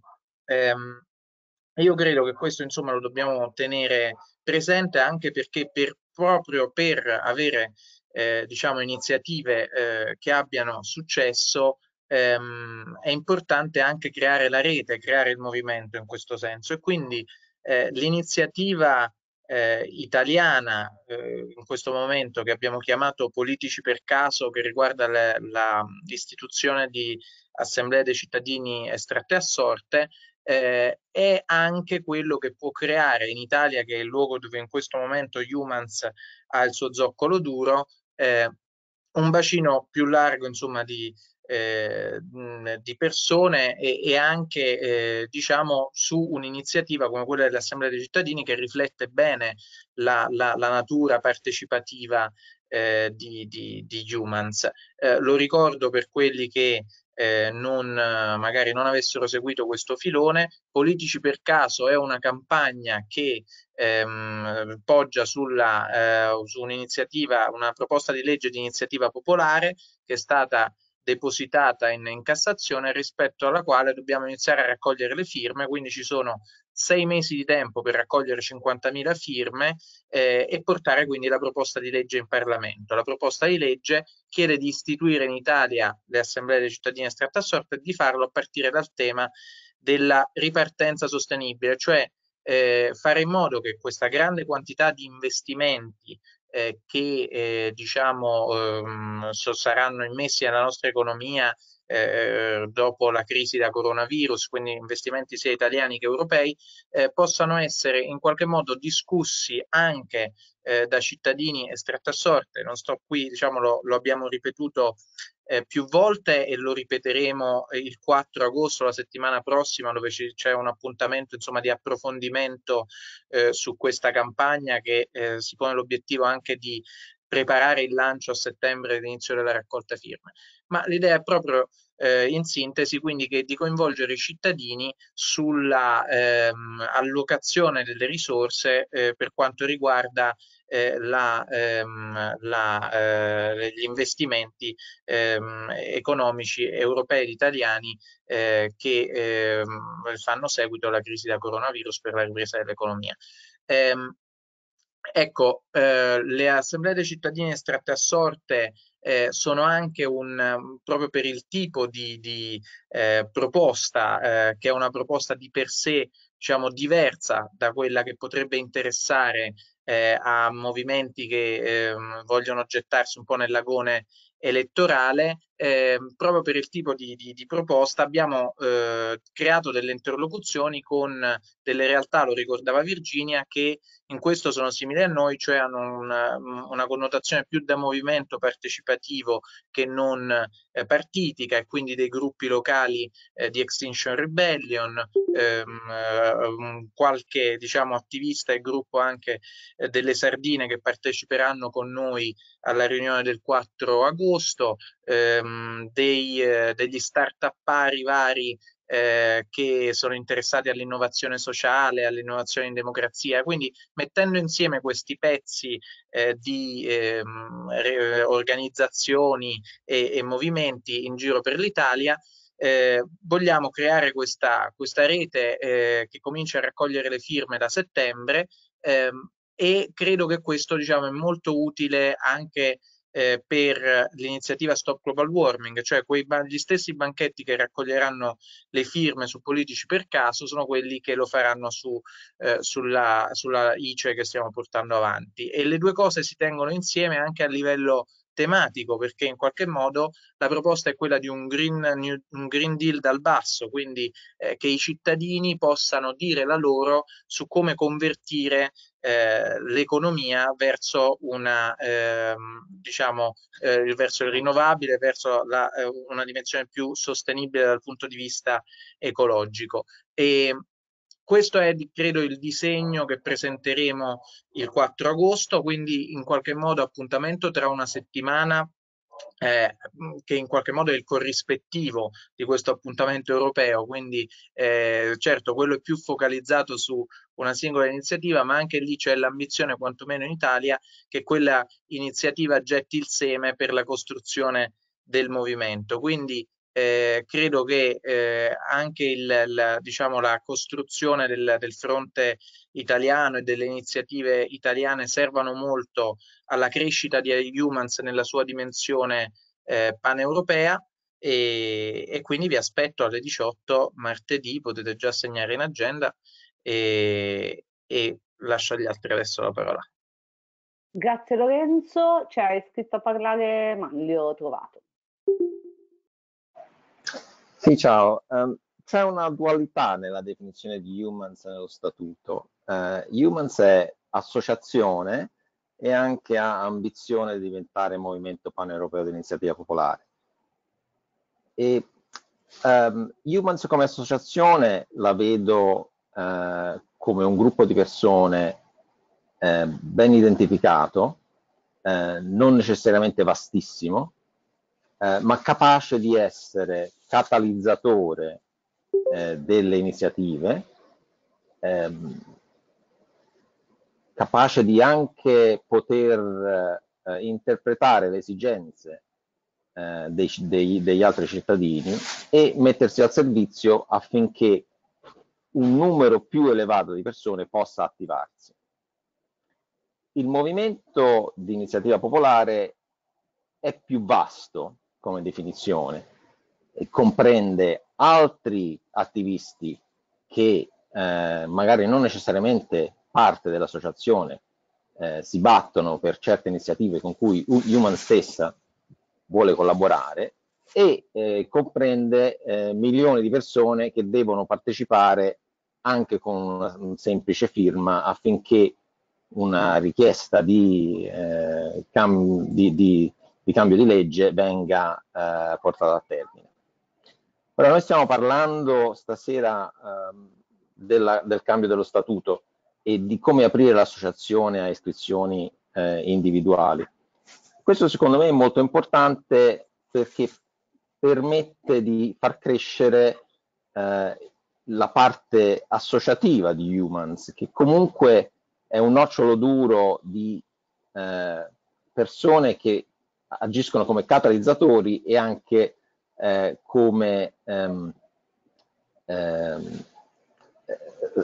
Eh, io credo che questo, insomma, lo dobbiamo tenere presente, anche perché per, proprio per avere eh, diciamo, iniziative eh, che abbiano successo, ehm, è importante anche creare la rete, creare il movimento in questo senso, e quindi eh, l'iniziativa Eh, italiana eh, in questo momento, che abbiamo chiamato Politici per Caso, che riguarda l'istituzione di assemblee dei cittadini estratte a sorte, eh, è anche quello che può creare in Italia, che è il luogo dove in questo momento Eumans ha il suo zoccolo duro, eh, un bacino più largo, insomma, di, eh, di persone e, e anche eh, diciamo su un'iniziativa come quella dell'Assemblea dei cittadini, che riflette bene la, la, la natura partecipativa eh, di, di, di Eumans. Eh, lo ricordo per quelli che Eh, non, magari non avessero seguito questo filone. Politici per caso è una campagna che ehm, poggia sulla, eh, su un'iniziativa, una proposta di legge di iniziativa popolare che è stata depositata in, in Cassazione, rispetto alla quale dobbiamo iniziare a raccogliere le firme, quindi ci sono sei mesi di tempo per raccogliere cinquantamila firme eh, e portare quindi la proposta di legge in Parlamento. La proposta di legge chiede di istituire in Italia le assemblee dei cittadini a stretta sorte e di farlo a partire dal tema della ripartenza sostenibile, cioè eh, fare in modo che questa grande quantità di investimenti eh, che eh, diciamo ehm, so, saranno immessi nella nostra economia Eh, dopo la crisi da coronavirus, quindi investimenti sia italiani che europei, eh, possano essere in qualche modo discussi anche eh, da cittadini e stretta sorte. Non sto qui, diciamo, lo, lo abbiamo ripetuto eh, più volte e lo ripeteremo il quattro agosto, la settimana prossima, dove c'è un appuntamento, insomma, di approfondimento eh, su questa campagna che eh, si pone l'obiettivo anche di preparare il lancio a settembre all'inizio della raccolta firme. Ma l'idea è proprio eh, in sintesi, quindi, che di coinvolgere i cittadini sulla ehm, allocazione delle risorse eh, per quanto riguarda eh, la, ehm, la, eh, gli investimenti ehm, economici europei ed italiani eh, che ehm, fanno seguito alla crisi da coronavirus per la ripresa dell'economia. Ehm, Ecco, eh, le assemblee dei cittadini estratte a sorte eh, sono anche un, proprio per il tipo di, di eh, proposta, eh, che è una proposta di per sé, diciamo, diversa da quella che potrebbe interessare eh, a movimenti che eh, vogliono gettarsi un po' nel lagone elettorale. Eh, proprio per il tipo di, di, di proposta abbiamo eh, creato delle interlocuzioni con delle realtà, lo ricordava Virginia, che in questo sono simili a noi, cioè hanno una, una connotazione più da movimento partecipativo che non eh, partitica, e quindi dei gruppi locali eh, di Extinction Rebellion, ehm, qualche, diciamo, attivista e gruppo anche eh, delle Sardine che parteciperanno con noi alla riunione del quattro agosto, ehm, dei, eh, degli start-upari vari eh, che sono interessati all'innovazione sociale, all'innovazione in democrazia. Quindi, mettendo insieme questi pezzi eh, di ehm, organizzazioni e, e movimenti in giro per l'Italia, Eh, vogliamo creare questa, questa rete eh, che comincia a raccogliere le firme da settembre, ehm, e credo che questo, diciamo, è molto utile anche eh, per l'iniziativa Stop Global Warming, cioè quei, gli stessi banchetti che raccoglieranno le firme su politici per caso sono quelli che lo faranno su, eh, sulla, sulla I C E che stiamo portando avanti, e le due cose si tengono insieme anche a livello tematico, perché in qualche modo la proposta è quella di un Green, new, un green Deal dal basso, quindi eh, che i cittadini possano dire la loro su come convertire eh, l'economia verso una, eh, diciamo, eh, verso il rinnovabile, verso la, eh, una dimensione più sostenibile dal punto di vista ecologico. E questo è, credo, il disegno che presenteremo il quattro agosto, quindi in qualche modo appuntamento tra una settimana, eh, che in qualche modo è il corrispettivo di questo appuntamento europeo, quindi eh, certo quello è più focalizzato su una singola iniziativa, ma anche lì c'è l'ambizione, quantomeno in Italia, che quella iniziativa getti il seme per la costruzione del movimento. Quindi Eh, credo che eh, anche il, la, diciamo, la costruzione del, del fronte italiano e delle iniziative italiane servano molto alla crescita di Eumans nella sua dimensione eh, paneuropea, e, e quindi vi aspetto alle diciotto martedì, potete già segnare in agenda, e, e lascio agli altri adesso la parola. Grazie Lorenzo, ci ha iscritto a parlare Manlio Trovato. Sì, ciao. Um, c'è una dualità nella definizione di Eumans nello statuto. Uh, Eumans è associazione e anche ha ambizione di diventare movimento paneuropeo di iniziativa popolare. E um, Eumans come associazione la vedo uh, come un gruppo di persone uh, ben identificato, uh, non necessariamente vastissimo, uh, ma capace di essere catalizzatore uh, delle iniziative, um, capace di anche poter uh, interpretare le esigenze uh, dei, dei, degli altri cittadini e mettersi al servizio affinché un numero più elevato di persone possa attivarsi. Il movimento di iniziativa popolare è più vasto come definizione e comprende altri attivisti che eh, magari non necessariamente parte dell'associazione eh, si battono per certe iniziative con cui Eumans stessa vuole collaborare e eh, comprende eh, milioni di persone che devono partecipare anche con una un semplice firma affinché una richiesta di, eh, cam di, di, di cambio di legge venga eh, portata a termine. Ora noi stiamo parlando stasera eh, della, del cambio dello statuto e di come aprire l'associazione a iscrizioni eh, individuali. Questo secondo me è molto importante perché permette di far crescere eh, la parte associativa di Eumans, che comunque è un nocciolo duro di eh, persone che agiscono come catalizzatori e anche eh, come ehm, ehm,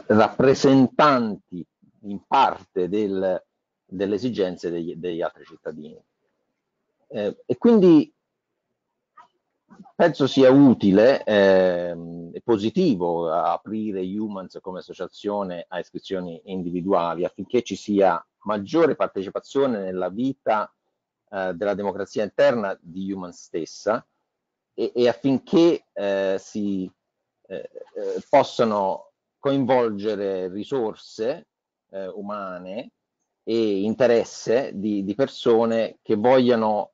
rappresentanti in parte del, delle esigenze degli, degli altri cittadini. Eh, e quindi penso sia utile e eh, positivo aprire Eumans come associazione a iscrizioni individuali affinché ci sia maggiore partecipazione nella vita eh, della democrazia interna di Eumans stessa e, e affinché eh, si eh, eh, possano coinvolgere risorse eh, umane e interesse di, di persone che vogliano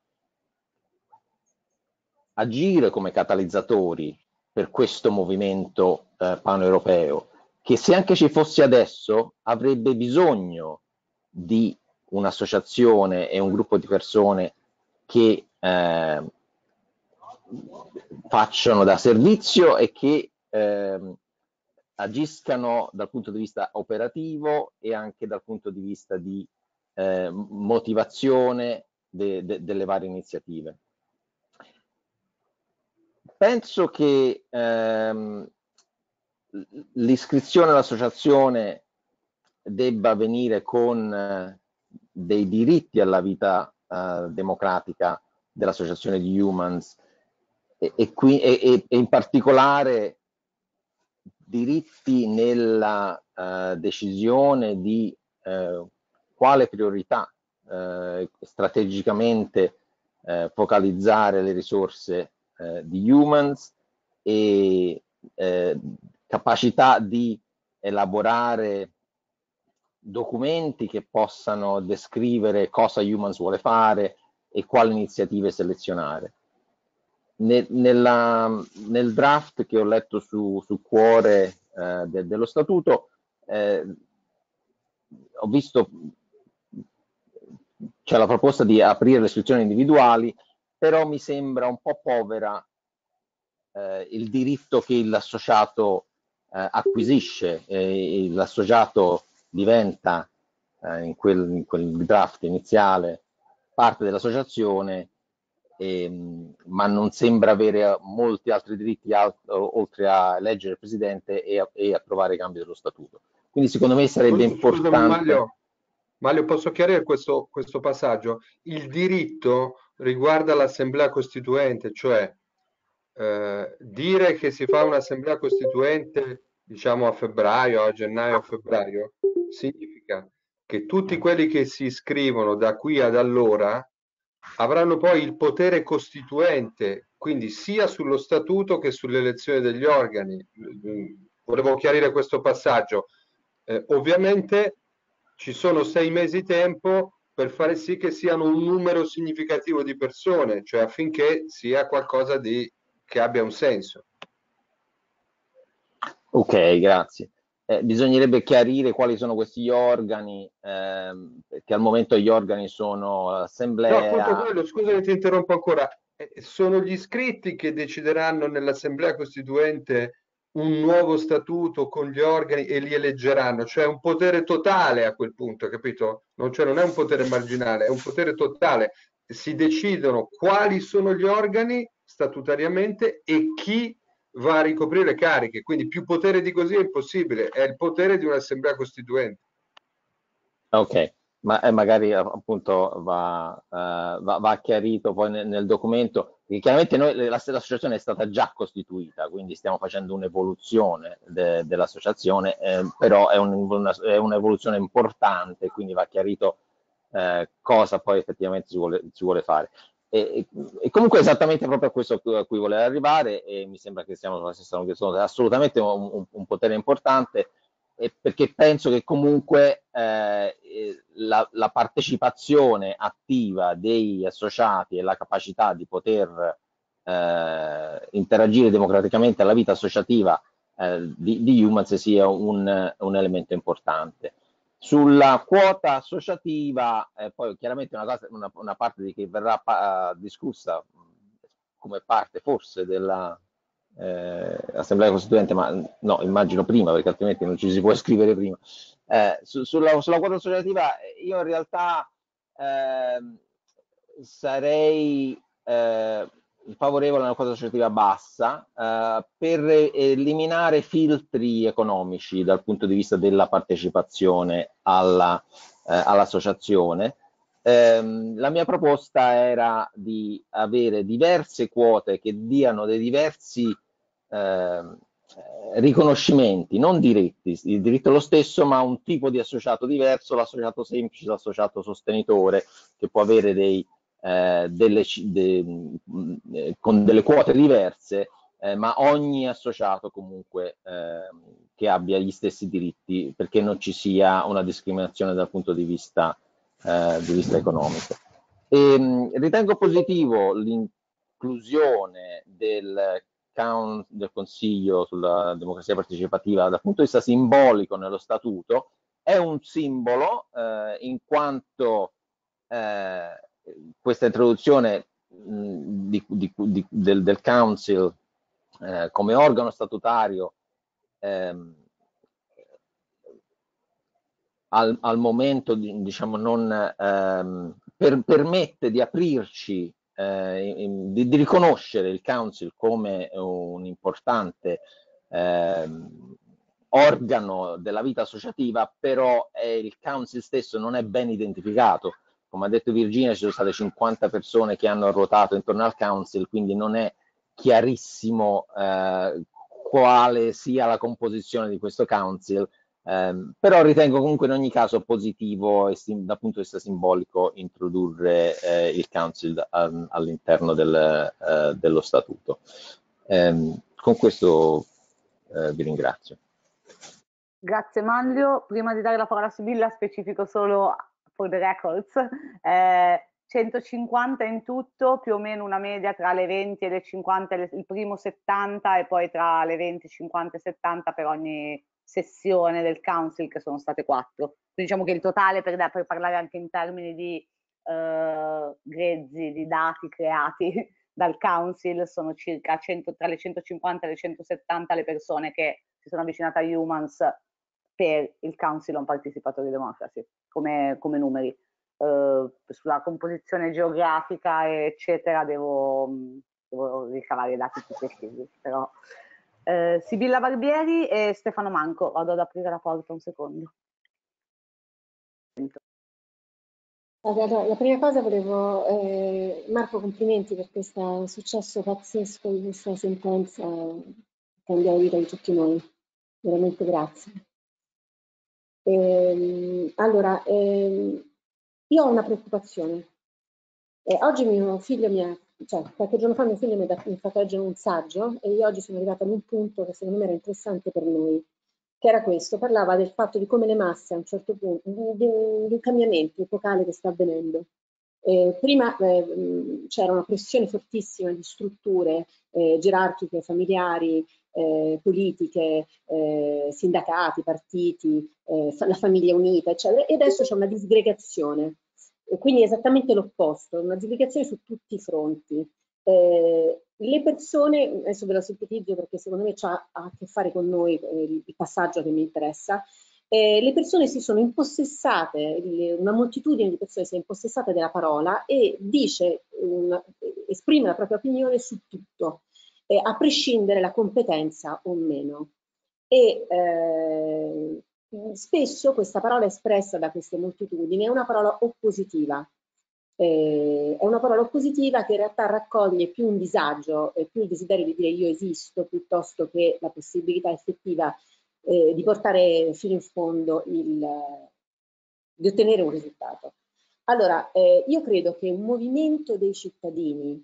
agire come catalizzatori per questo movimento eh, paneuropeo, che se anche ci fosse adesso avrebbe bisogno di un'associazione e un gruppo di persone che eh, facciano da servizio e che eh, agiscano dal punto di vista operativo e anche dal punto di vista di eh, motivazione de, de, delle varie iniziative. Penso che ehm, l'iscrizione all'associazione debba venire con eh, dei diritti alla vita eh, democratica dell'associazione di Eumans e, e, qui, e, e in particolare diritti nella uh, decisione di uh, quale priorità uh, strategicamente uh, focalizzare le risorse uh, di Eumans e uh, capacità di elaborare documenti che possano descrivere cosa Eumans vuole fare e quali iniziative selezionare. Nella, nel draft che ho letto su, su cuore eh, de, dello statuto eh, ho visto c'è la proposta di aprire le iscrizioni individuali, però mi sembra un po' povera eh, il diritto che l'associato eh, acquisisce e, e l'associato diventa eh, in, quel, in quel draft iniziale parte dell'associazione. Ehm, ma non sembra avere molti altri diritti alt oltre a eleggere il presidente e, e approvare i cambi dello statuto. Quindi secondo me sarebbe scusa, importante... Scusa, Manlio, Manlio, posso chiarire questo, questo passaggio? Il diritto riguarda l'assemblea costituente, cioè eh, dire che si fa un'assemblea costituente diciamo a febbraio, a gennaio, a febbraio, significa che tutti quelli che si iscrivono da qui ad allora avranno poi il potere costituente, quindi sia sullo statuto che sull'elezione degli organi. Volevo chiarire questo passaggio. Eh, ovviamente ci sono sei mesi tempo per fare sì che siano un numero significativo di persone, cioè affinché sia qualcosa di, che abbia un senso. Ok, grazie. Eh, bisognerebbe chiarire quali sono questi organi, ehm, che al momento gli organi sono l'assemblea... No, appunto quello, scusa che ti interrompo ancora, eh, sono gli iscritti che decideranno nell'assemblea costituente un nuovo statuto con gli organi e li eleggeranno, cioè un potere totale a quel punto, capito? Non, cioè non è un potere marginale, è un potere totale. Si decidono quali sono gli organi statutariamente e chi va a ricoprire cariche, quindi più potere di così è impossibile, è il potere di un'assemblea costituente. Ok, ma eh, magari appunto va, eh, va, va chiarito poi nel, nel documento, perché chiaramente noi l'associazione è stata già costituita, quindi stiamo facendo un'evoluzione de, dell'associazione, eh, però è un'evoluzione un importante, quindi va chiarito eh, cosa poi effettivamente si vuole, si vuole fare. E, e comunque esattamente proprio a questo a cui volevo arrivare, e mi sembra che siamo sulla stessa cosa, assolutamente un, un potere importante, e perché penso che comunque eh, la, la partecipazione attiva degli associati e la capacità di poter eh, interagire democraticamente alla vita associativa eh, di, di Eumans sia un, un elemento importante. Sulla quota associativa, eh, poi chiaramente una, cosa, una, una parte di che verrà uh, discussa come parte forse dell'Assemblea eh, Costituente, ma no, immagino prima, perché altrimenti non ci si può iscrivere prima. Eh, su, sulla, sulla quota associativa io in realtà eh, sarei eh, favorevole a una quota associativa bassa eh, per eliminare filtri economici dal punto di vista della partecipazione alla, eh, all'associazione. Eh, la mia proposta era di avere diverse quote che diano dei diversi eh, riconoscimenti non diretti, il diritto è lo stesso ma un tipo di associato diverso, l'associato semplice, l'associato sostenitore, che può avere dei Eh, delle, de, eh, con delle quote diverse, eh, ma ogni associato comunque eh, che abbia gli stessi diritti, perché non ci sia una discriminazione dal punto di vista, eh, di vista economico. E, mh, ritengo positivo l'inclusione del, del Consiglio sulla democrazia partecipativa dal punto di vista simbolico nello statuto. È un simbolo eh, in quanto eh, questa introduzione mh, di, di, di, del, del Council eh, come organo statutario ehm, al, al momento diciamo non ehm, per, permette di aprirci eh, in, di, di riconoscere il Council come un importante ehm, organo della vita associativa, però è, il Council stesso non è ben identificato. Come ha detto Virginia, ci sono state cinquanta persone che hanno ruotato intorno al Council, quindi non è chiarissimo eh, quale sia la composizione di questo Council, eh, però ritengo comunque in ogni caso positivo e dal punto di vista simbolico introdurre eh, il Council um, all'interno del, uh, dello statuto. Eh, con questo eh, vi ringrazio. Grazie Manlio. Prima di dare la parola a Sibilla, specifico solo a the records, eh, centocinquanta in tutto, più o meno una media tra le venti e le cinquanta, il primo settanta e poi tra le venti, cinquanta e settanta per ogni sessione del Council, che sono state quattro. Diciamo che il totale, per, per parlare anche in termini di eh, grezzi, di dati creati dal Council, sono circa cento, tra le centocinquanta e le centosettanta le persone che si sono avvicinate a Eumans per il Council on Participatory Democracy, come, come numeri. Uh, sulla composizione geografica, eccetera, devo, devo ricavare i dati più precisi. Però. Uh, Sibilla Barbieri e Stefano Manco, vado ad aprire la porta un secondo. Allora, la prima cosa volevo... Eh, Marco, complimenti per questo successo pazzesco di questa sentenza che cambia la vita di tutti noi. Veramente grazie. Eh, allora, eh, io ho una preoccupazione. Eh, oggi mio figlio mi ha, cioè qualche giorno fa mio figlio mi ha fatto leggere un saggio e io oggi sono arrivata ad un punto che secondo me era interessante per noi. che era questo, parlava del fatto di come le masse a un certo punto, di, di, di un cambiamento epocale che sta avvenendo. Eh, prima eh, c'era una pressione fortissima di strutture eh, gerarchiche, familiari, eh, politiche, eh, sindacati, partiti, eh, fa, la famiglia unita, eccetera, e adesso c'è una disgregazione, e quindi è esattamente l'opposto, una disgregazione su tutti i fronti. Eh, le persone, adesso ve la sintetizzo perché secondo me ha a che fare con noi eh, il passaggio che mi interessa. Eh, le persone si sono impossessate, le, una moltitudine di persone si è impossessata della parola e dice, una, esprime la propria opinione su tutto, eh, a prescindere la competenza o meno. E eh, spesso questa parola espressa da queste moltitudini è una parola oppositiva. Eh, è una parola oppositiva che in realtà raccoglie più un disagio, eh, più il desiderio di dire io esisto, piuttosto che la possibilità effettiva Eh, di portare fino in fondo, il, di ottenere un risultato. Allora, eh, io credo che un movimento dei cittadini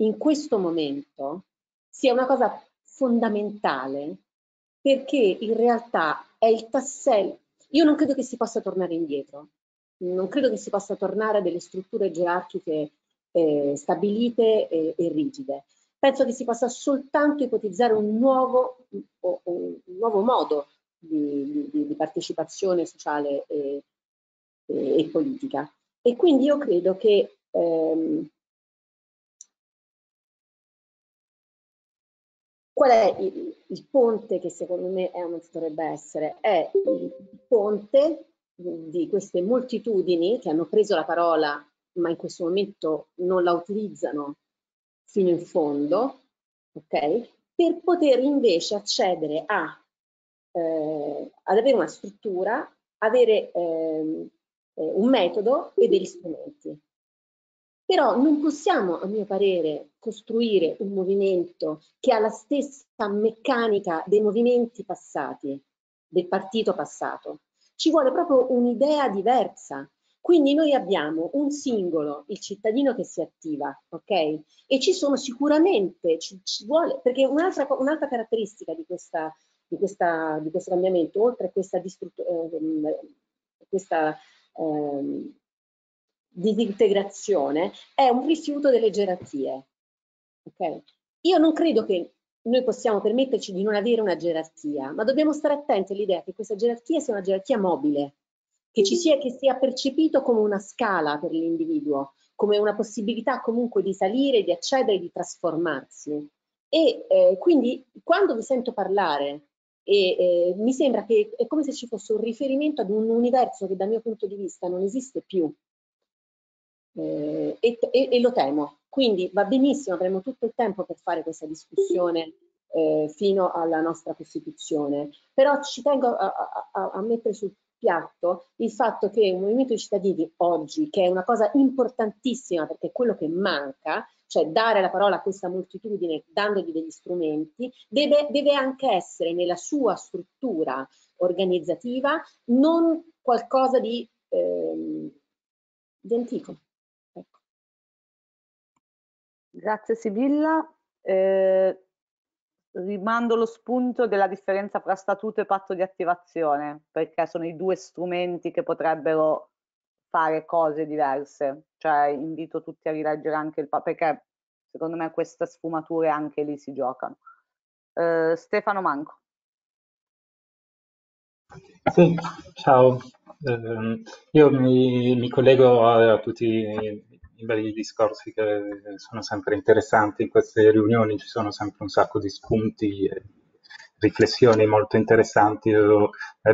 in questo momento sia una cosa fondamentale, perché in realtà è il tassello. Io non credo che si possa tornare indietro, non credo che si possa tornare a delle strutture gerarchiche eh, stabilite e, e rigide. Penso che si possa soltanto ipotizzare un nuovo, un nuovo modo di, di, di partecipazione sociale e, e, e politica. E quindi io credo che ehm, qual è il, il ponte che secondo me è, dovrebbe essere? È il ponte di queste moltitudini che hanno preso la parola ma in questo momento non la utilizzano fino in fondo, ok? Per poter invece accedere a, eh, ad avere una struttura, avere eh, un metodo e degli strumenti. Però non possiamo, a mio parere, costruire un movimento che ha la stessa meccanica dei movimenti passati, del partito passato. Ci vuole proprio un'idea diversa. Quindi noi abbiamo un singolo, il cittadino che si attiva, ok? E ci sono sicuramente, ci, ci vuole, perché un'altra un'altra caratteristica di, questa, di, questa, di questo cambiamento, oltre a questa, eh, questa eh, disintegrazione, è un rifiuto delle gerarchie, ok? Io non credo che noi possiamo permetterci di non avere una gerarchia, ma dobbiamo stare attenti all'idea che questa gerarchia sia una gerarchia mobile, che ci sia, che sia percepito come una scala per l'individuo, come una possibilità comunque di salire, di accedere, di trasformarsi. E eh, quindi quando vi sento parlare, e, eh, mi sembra che è come se ci fosse un riferimento ad un universo che dal mio punto di vista non esiste più, eh, e, e, e lo temo. Quindi va benissimo, avremo tutto il tempo per fare questa discussione eh, fino alla nostra Costituzione, però ci tengo a, a, a mettere sul piatto il fatto che un movimento di cittadini oggi, che è una cosa importantissima perché è quello che manca, cioè dare la parola a questa moltitudine dandogli degli strumenti, deve, deve anche essere nella sua struttura organizzativa non qualcosa di, ehm, di antico. Ecco. Grazie Sibilla. Eh, rimando lo spunto della differenza tra statuto e patto di attivazione, perché sono i due strumenti che potrebbero fare cose diverse, cioè invito tutti a rileggere anche il patto, perché secondo me queste sfumature anche lì si giocano. Eh, Stefano Manco. Sì, ciao, eh, io mi, mi collego a, a tutti i, i vari discorsi che sono sempre interessanti. In queste riunioni ci sono sempre un sacco di spunti e riflessioni molto interessanti. Io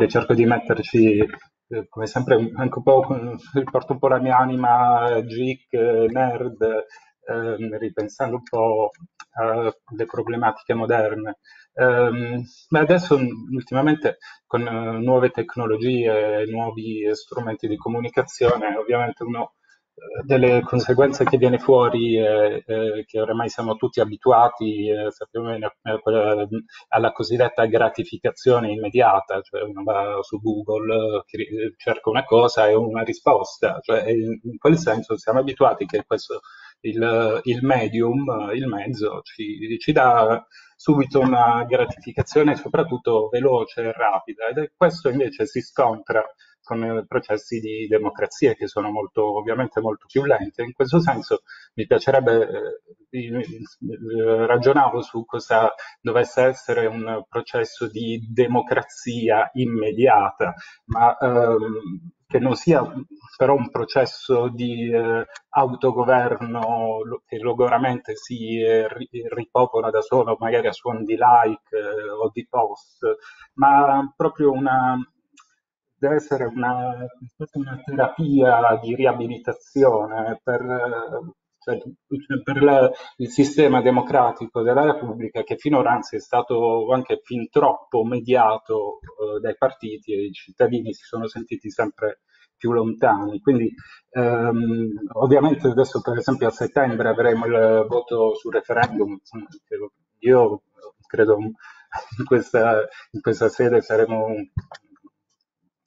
cerco di metterci, eh, come sempre, anche un po', riporto un po' la mia anima geek, nerd, eh, ripensando un po' alle problematiche moderne. Um, ma adesso ultimamente con uh, nuove tecnologie, nuovi uh, strumenti di comunicazione, ovviamente uno uh, delle conseguenze che viene fuori è uh, uh, che oramai siamo tutti abituati, uh, sappiamo bene, uh, alla cosiddetta gratificazione immediata, cioè uno va su Google, uh, cerca una cosa e una risposta, cioè in, in quel senso siamo abituati che questo, il, il medium, il mezzo ci, ci dà subito una gratificazione soprattutto veloce e rapida, ed è questo invece si scontra con processi di democrazia che sono molto, ovviamente molto più lenti. In questo senso mi piacerebbe, eh, ragionavo su cosa dovesse essere un processo di democrazia immediata, ma ehm, che non sia però un processo di eh, autogoverno che logoramente si eh, ripopola da solo, magari a suon di like eh, o di post, ma proprio una... deve essere una, una terapia di riabilitazione per, cioè, per la, il sistema democratico della Repubblica, che finora anzi è stato anche fin troppo mediato eh, dai partiti, e i cittadini si sono sentiti sempre più lontani. Quindi ehm, ovviamente adesso, per esempio, a settembre avremo il voto sul referendum. Io credo in questa, in questa sede saremo...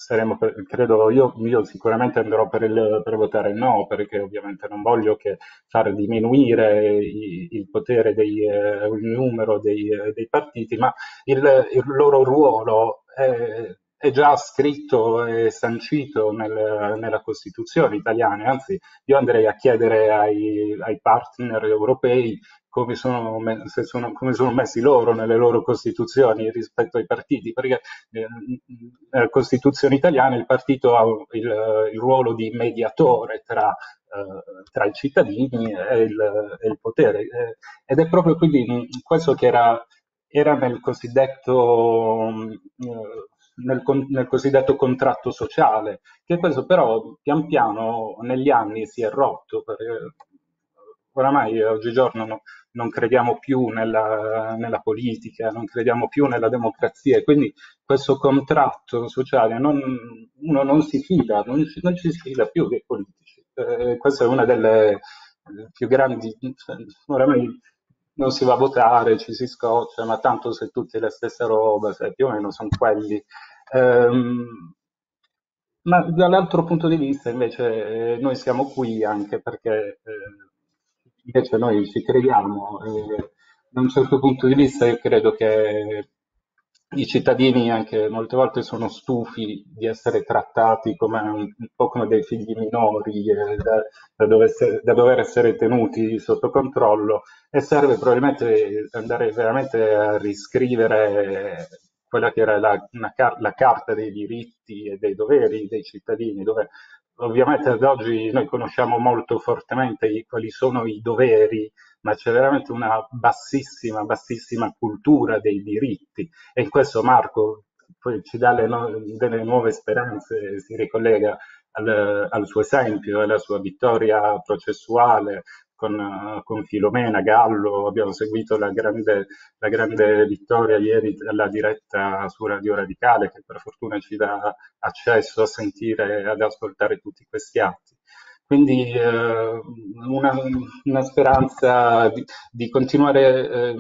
Saremo, credo io, io sicuramente andrò per, il, per votare no, perché ovviamente non voglio che far diminuire il, il potere, dei, eh, il numero dei, dei partiti, ma il, il loro ruolo è, è già scritto e sancito nel, nella Costituzione italiana. Anzi, io andrei a chiedere ai, ai partner europei come sono, se sono, come sono messi loro nelle loro costituzioni rispetto ai partiti, perché eh, nella Costituzione italiana il partito ha il, il ruolo di mediatore tra, eh, tra i cittadini e il, e il potere, ed è proprio quindi questo che era, era nel cosiddetto eh, Nel, nel cosiddetto contratto sociale, che questo però pian piano negli anni si è rotto, perché oramai oggigiorno no, non crediamo più nella, nella politica, non crediamo più nella democrazia, e quindi questo contratto sociale non, uno non si fida, non ci, non ci si fida più dei politici. Eh, questa è una delle più grandi, oramai non si va a votare, ci si scoccia, ma tanto se tutti la stessa roba, se più o meno sono quelli. Ehm, ma dall'altro punto di vista invece eh, noi siamo qui anche perché eh, invece noi ci crediamo. Eh, da un certo punto di vista io credo che i cittadini anche molte volte sono stufi di essere trattati come un, un po' come dei figli minori eh, da, da, dovesse, da dover essere tenuti sotto controllo, e serve probabilmente andare veramente a riscrivere quella che era la, una, la carta dei diritti e dei doveri dei cittadini, dove ovviamente ad oggi noi conosciamo molto fortemente i, quali sono i doveri, ma c'è veramente una bassissima, bassissima cultura dei diritti. E in questo Marco poi ci dà le no, delle nuove speranze, si ricollega al, al suo esempio, alla sua vittoria processuale con, con Filomena Gallo. Abbiamo seguito la grande, la grande vittoria ieri alla diretta su Radio Radicale, che per fortuna ci dà accesso a sentire, ad ascoltare tutti questi atti. Quindi eh, una, una speranza di, di continuare eh,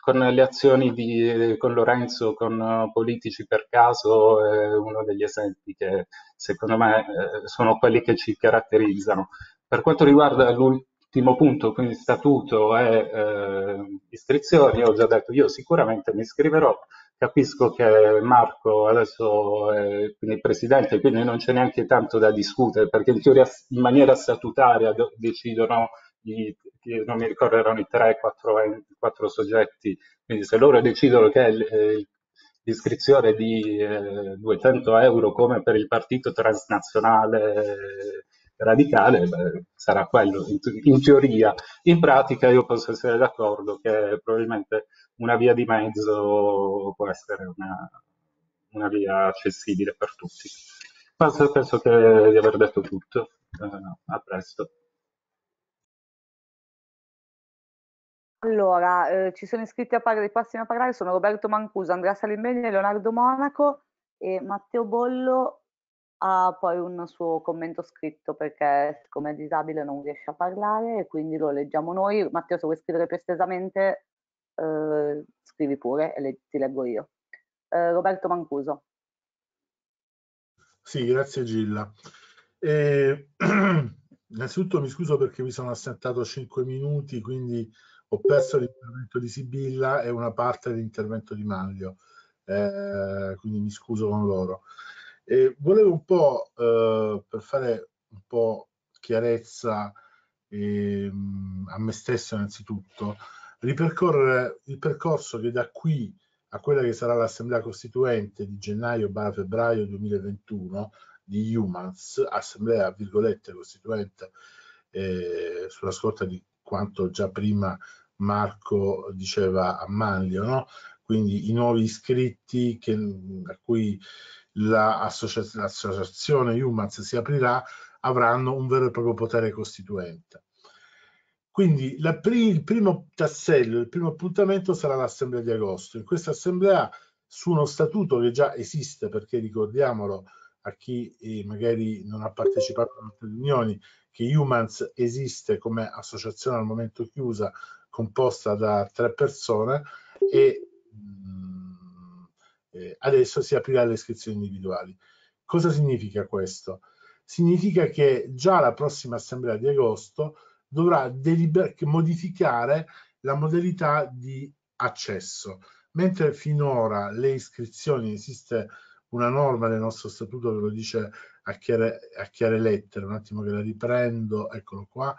con le azioni di, con Lorenzo, con uh, Politici per Caso, è uno degli esempi che secondo me eh, sono quelli che ci caratterizzano. Per quanto riguarda l'ultimo punto, quindi statuto e eh, iscrizioni, ho già detto, io sicuramente mi iscriverò. Capisco che Marco adesso è il presidente, quindi non c'è neanche tanto da discutere, perché in teoria in maniera statutaria decidono, i, non mi ricordo, erano i tre, quattro, quattro soggetti, quindi se loro decidono che l'iscrizione di duecento euro come per il partito transnazionale radicale, beh, sarà quello in, in teoria. In pratica io posso essere d'accordo che probabilmente una via di mezzo può essere una, una via accessibile per tutti. Penso, penso che di aver detto tutto. Eh, a presto. Allora, eh, ci sono iscritti a parlare, i prossimi a parlare sono Roberto Mancuso, Andrea Salimbeni, Leonardo Monaco e Matteo Bollo. Ha poi un suo commento scritto perché, siccome è disabile, non riesce a parlare, e quindi lo leggiamo noi. Matteo, se vuoi scrivere più estesamente, eh, scrivi pure e le, ti leggo io. Eh, Roberto Mancuso. Sì, grazie Gilla. Eh, innanzitutto mi scuso perché mi sono assentato cinque minuti, quindi ho perso l'intervento di Sibilla e una parte dell'intervento di Manlio, eh, quindi mi scuso con loro. E volevo un po', eh, per fare un po' chiarezza eh, a me stesso innanzitutto, ripercorrere il percorso che da qui a quella che sarà l'assemblea costituente di gennaio-febbraio duemilaventuno di Eumans, assemblea virgolette costituente, eh, sulla scorta di quanto già prima Marco diceva a Manlio, no? Quindi i nuovi iscritti che, a cui l'associazione Eumans si aprirà avranno un vero e proprio potere costituente. Quindi la pri il primo tassello, il primo appuntamento sarà l'assemblea di agosto. In questa assemblea, su uno statuto che già esiste, perché ricordiamolo a chi eh, magari non ha partecipato a altre riunioni, che Eumans esiste come associazione al momento chiusa, composta da tre persone, e mh, eh, adesso si aprirà le iscrizioni individuali. Cosa significa questo? Significa che già la prossima assemblea di agosto dovrà modificare la modalità di accesso. Mentre finora le iscrizioni, esiste una norma del nostro statuto che lo dice a chiare, a chiare lettere, un attimo che la riprendo, eccolo qua,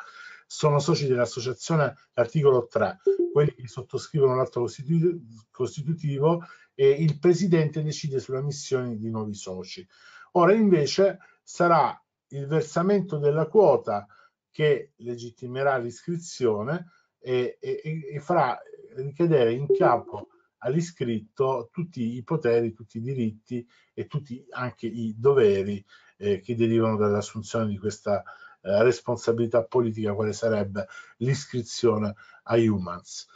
sono soci dell'associazione l'articolo tre, quelli che sottoscrivono l'atto costitu costitutivo e il presidente decide sulla missione di nuovi soci. Ora invece sarà il versamento della quota che legittimerà l'iscrizione e, e, e farà ricadere in capo all'iscritto tutti i poteri, tutti i diritti e tutti anche i doveri eh, che derivano dall'assunzione di questa eh, responsabilità politica, quale sarebbe l'iscrizione a Eumans.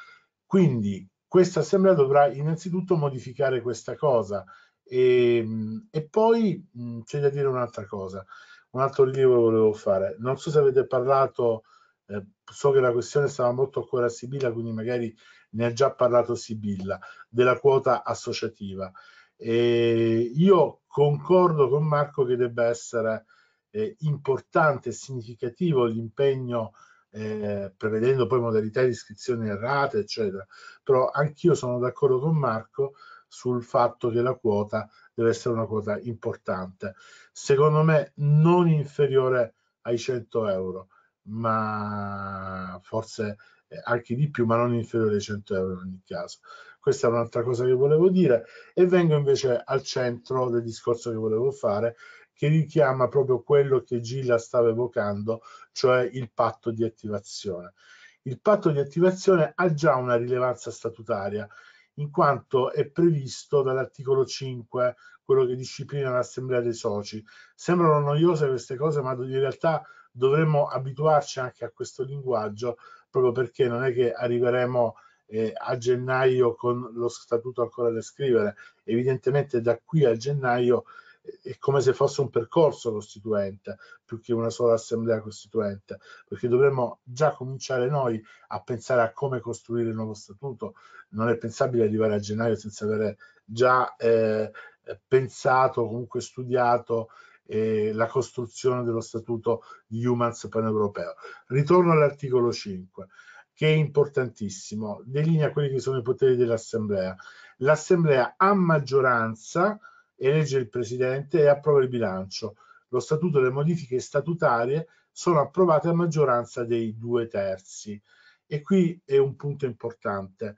Quindi questa assemblea dovrà innanzitutto modificare questa cosa e, e poi c'è da dire un'altra cosa. Un altro rilievo che volevo fare, non so se avete parlato, eh, so che la questione stava molto a cuore a Sibilla, quindi magari ne ha già parlato Sibilla, della quota associativa. E io concordo con Marco che debba essere eh, importante e significativo l'impegno, eh, prevedendo poi modalità di iscrizione errate, eccetera, però anch'io sono d'accordo con Marco sul fatto che la quota deve essere una quota importante, secondo me non inferiore ai cento euro, ma forse anche di più, ma non inferiore ai cento euro in ogni caso. Questa è un'altra cosa che volevo dire, e vengo invece al centro del discorso che volevo fare, che richiama proprio quello che Gilla stava evocando, cioè il patto di attivazione. Il patto di attivazione ha già una rilevanza statutaria, in quanto è previsto dall'articolo cinque, quello che disciplina l'assemblea dei soci. Sembrano noiose queste cose, ma in realtà dovremmo abituarci anche a questo linguaggio, proprio perché non è che arriveremo eh, a gennaio con lo statuto ancora da scrivere. Evidentemente da qui a gennaio è come se fosse un percorso costituente, più che una sola assemblea costituente, perché dovremmo già cominciare noi a pensare a come costruire il nuovo statuto. Non è pensabile arrivare a gennaio senza avere già eh, pensato, comunque studiato eh, la costruzione dello statuto di Eumans paneuropeo. Ritorno all'articolo cinque, che è importantissimo, delinea quelli che sono i poteri dell'assemblea. L'assemblea a maggioranza elegge il presidente e approva il bilancio. Lo statuto e le modifiche statutarie sono approvate a maggioranza dei due terzi. E qui è un punto importante.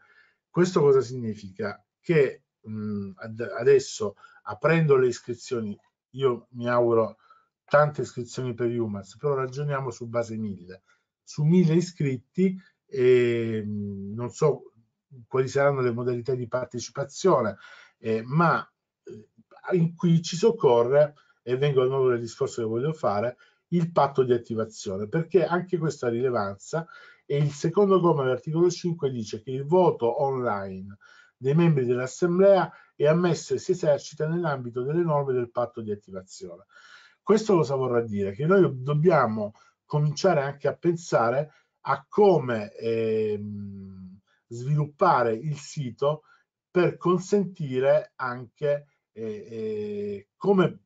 Questo cosa significa? Che mh, adesso, aprendo le iscrizioni, io mi auguro tante iscrizioni per Eumans, però ragioniamo su base mille. Su mille iscritti, e, mh, non so quali saranno le modalità di partecipazione, eh, ma in cui ci soccorre, e vengo al nuovo del discorso che voglio fare, il patto di attivazione, perché anche questa ha rilevanza. E il secondo comma dell'articolo cinque dice che il voto online dei membri dell'assemblea è ammesso e si esercita nell'ambito delle norme del patto di attivazione. Questo cosa vorrà dire? Che noi dobbiamo cominciare anche a pensare a come ehm, sviluppare il sito per consentire anche E, e come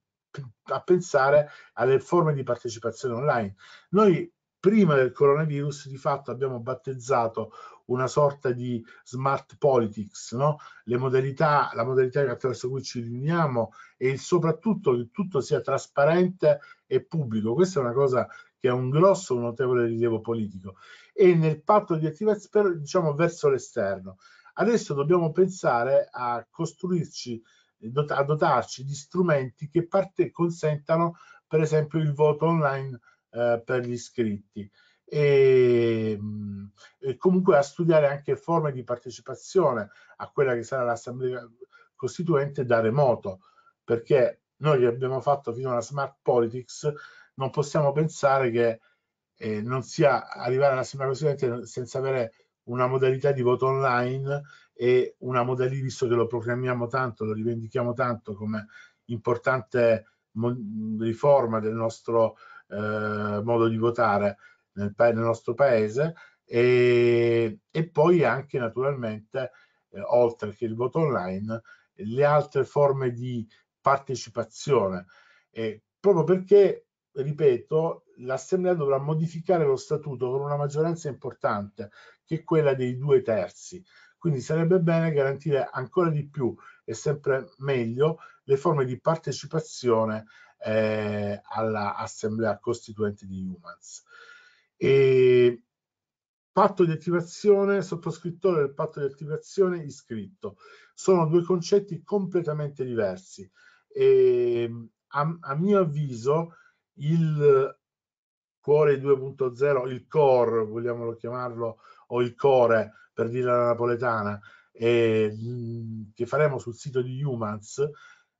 a pensare alle forme di partecipazione online. Noi prima del coronavirus di fatto abbiamo battezzato una sorta di smart politics, no? Le modalità, la modalità attraverso cui ci riuniamo e soprattutto che tutto sia trasparente e pubblico. Questa è una cosa che ha un grosso, un notevole rilievo politico. E nel patto di attivazione, diciamo, verso l'esterno. Adesso dobbiamo pensare a costruirci, a dotarci di strumenti che parte, consentano, per esempio, il voto online eh, per gli iscritti. E, e comunque a studiare anche forme di partecipazione a quella che sarà l'assemblea costituente da remoto, perché noi che abbiamo fatto fino alla smart politics non possiamo pensare che eh, non sia arrivare all'assemblea costituente senza avere una modalità di voto online e una modalità, visto che lo proclamiamo tanto, lo rivendichiamo tanto come importante riforma del nostro eh, modo di votare nel, nel nostro paese, e, e poi anche naturalmente eh, oltre che il voto online le altre forme di partecipazione, eh, proprio perché, ripeto, l'Assemblea dovrà modificare lo statuto con una maggioranza importante che è quella dei due terzi, quindi sarebbe bene garantire ancora di più e sempre meglio le forme di partecipazione eh, all'Assemblea costituente di Eumans. E patto di attivazione, sottoscrittore del patto di attivazione, iscritto, sono due concetti completamente diversi e a, a mio avviso il cuore due punto zero, il core, vogliamolo chiamarlo, o il core per dire la napoletana, eh, che faremo sul sito di Eumans,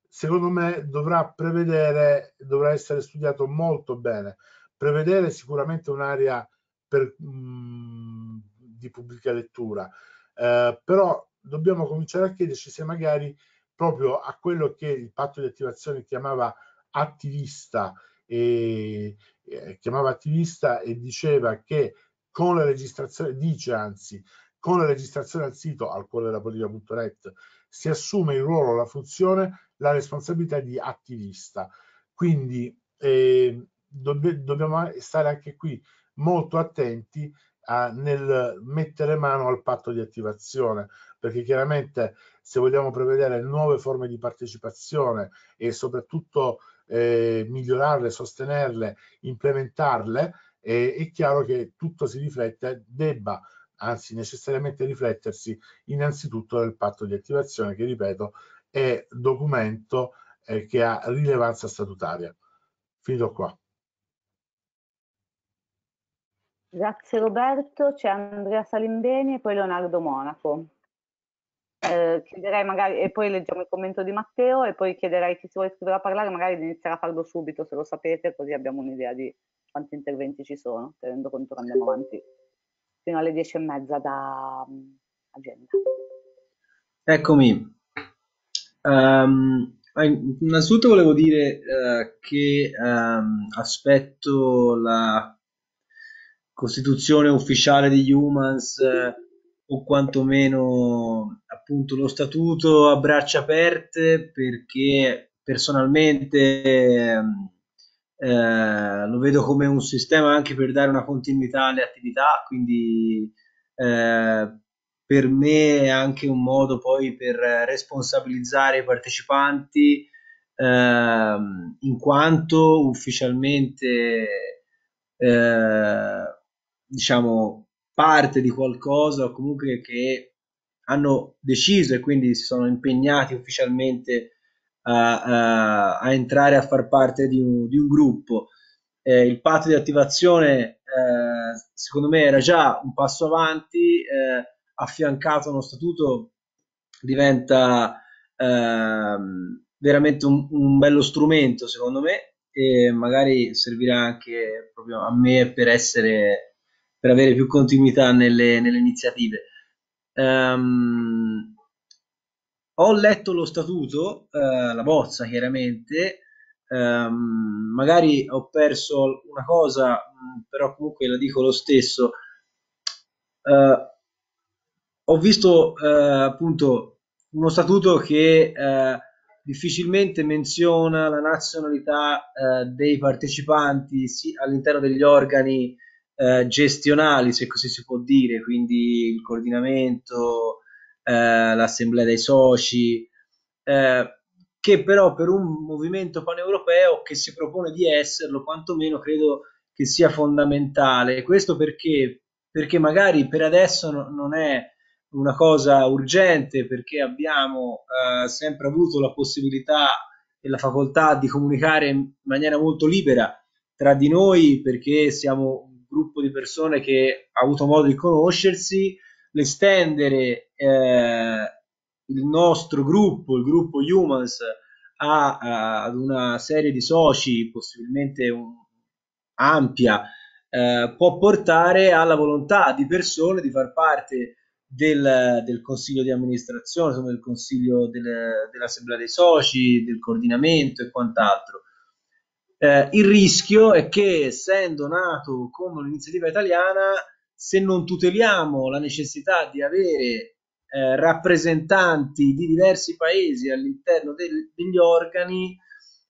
secondo me dovrà prevedere, dovrà essere studiato molto bene, prevedere sicuramente un'area per, mh, di pubblica lettura, eh, però dobbiamo cominciare a chiederci se magari proprio a quello che il patto di attivazione chiamava attivista e eh, chiamava attivista e diceva che con la registrazione, dice anzi, con la registrazione al sito al cuore della politica punto net si assume il ruolo, la funzione, la responsabilità di attivista. Quindi eh, dobb- dobbiamo stare anche qui molto attenti a, nel mettere mano al patto di attivazione, perché chiaramente se vogliamo prevedere nuove forme di partecipazione e soprattutto Eh, migliorarle, sostenerle, implementarle, eh, è chiaro che tutto si riflette, debba anzi necessariamente riflettersi innanzitutto nel patto di attivazione che, ripeto, è documento eh, che ha rilevanza statutaria. Finito qua. Grazie Roberto, c'è Andrea Salimbeni e poi Leonardo Monaco. Eh, chiederei magari, e poi leggiamo il commento di Matteo e poi chiederei chi si vuole iscrivere a parlare, magari di iniziare a farlo subito se lo sapete, così abbiamo un'idea di quanti interventi ci sono, tenendo conto che andiamo avanti fino alle dieci e mezza da agenda. Eccomi. Um, innanzitutto volevo dire uh, che um, aspetto la costituzione ufficiale di Eumans, uh, o quantomeno appunto lo statuto a braccia aperte, perché personalmente eh, lo vedo come un sistema anche per dare una continuità alle attività, quindi eh, per me è anche un modo poi per responsabilizzare i partecipanti, eh, in quanto ufficialmente eh, diciamo parte di qualcosa comunque che hanno deciso e quindi si sono impegnati ufficialmente a, a, a entrare a far parte di un, di un gruppo. Eh, il patto di attivazione eh, secondo me era già un passo avanti, eh, affiancato a uno statuto diventa eh, veramente un, un bello strumento secondo me, e magari servirà anche proprio a me per essere per avere più continuità nelle, nelle iniziative. Um, ho letto lo statuto, uh, la bozza chiaramente, um, magari ho perso una cosa, però comunque la dico lo stesso. Uh, ho visto uh, appunto uno statuto che uh, difficilmente menziona la nazionalità uh, dei partecipanti, sì, all'interno degli organi eh, gestionali, se così si può dire, quindi il coordinamento, eh, l'assemblea dei soci, eh, che però per un movimento paneuropeo che si propone di esserlo, quantomeno credo che sia fondamentale. Questo perché, perché magari per adesso no, non è una cosa urgente, perché abbiamo eh, sempre avuto la possibilità e la facoltà di comunicare in maniera molto libera tra di noi, perché siamo un gruppo di persone che ha avuto modo di conoscersi, l'estendere eh, il nostro gruppo, il gruppo Eumans, a, a, ad una serie di soci possibilmente un, ampia, eh, può portare alla volontà di persone di far parte Del, del consiglio di amministrazione, insomma, del consiglio del, dell'assemblea dei soci, del coordinamento e quant'altro. Eh, il rischio è che, essendo nato come un'iniziativa italiana, se non tuteliamo la necessità di avere eh, rappresentanti di diversi paesi all'interno del, degli organi,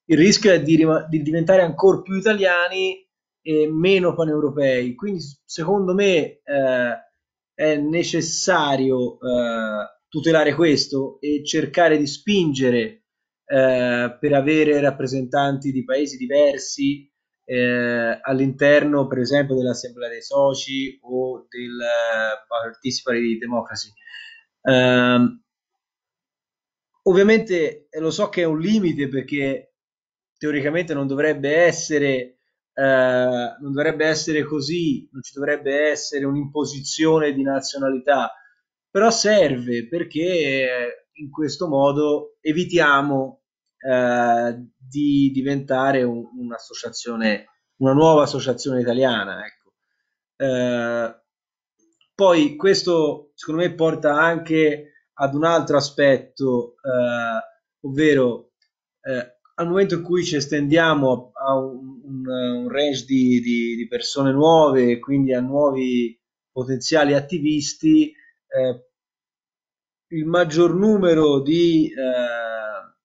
il rischio è di, di diventare ancora più italiani e meno paneuropei. Quindi, secondo me, eh, è necessario eh, tutelare questo e cercare di spingere eh, per avere rappresentanti di paesi diversi eh, all'interno, per esempio, dell'assemblea dei soci o del Participatory Democracy. Eh, ovviamente lo so che è un limite, perché teoricamente non dovrebbe essere Uh, non dovrebbe essere così, non ci dovrebbe essere un'imposizione di nazionalità, però serve, perché in questo modo evitiamo uh, di diventare un, un'associazione, una nuova associazione italiana, ecco. Uh, poi questo secondo me porta anche ad un altro aspetto, uh, ovvero uh, al momento in cui ci estendiamo a un, un, un range di, di, di persone nuove, quindi a nuovi potenziali attivisti, eh, il maggior numero di, eh,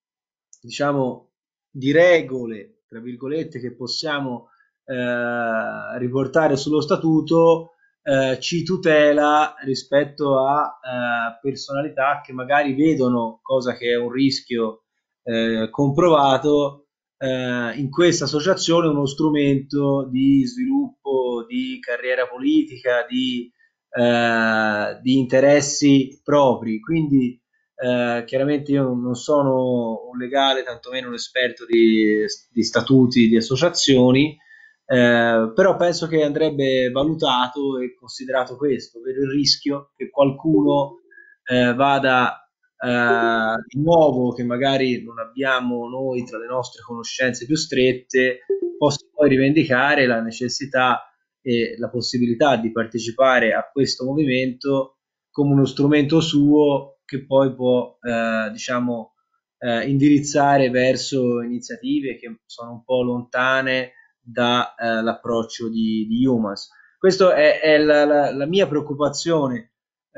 diciamo, di regole, tra virgolette, che possiamo eh, riportare sullo statuto eh, ci tutela rispetto a eh, personalità che magari vedono, cosa che è un rischio Eh, comprovato, eh, in questa associazione uno strumento di sviluppo, di carriera politica, di, eh, di interessi propri. Quindi eh, chiaramente io non sono un legale, tantomeno un esperto di, di statuti di associazioni, eh, però penso che andrebbe valutato e considerato questo, ovvero il rischio che qualcuno eh, vada Uh, di nuovo, che magari non abbiamo noi tra le nostre conoscenze più strette, possa poi rivendicare la necessità e la possibilità di partecipare a questo movimento come uno strumento suo, che poi può uh, diciamo uh, indirizzare verso iniziative che sono un po' lontane dall'approccio uh, di, di Eumans. Questa è, è la, la, la mia preoccupazione.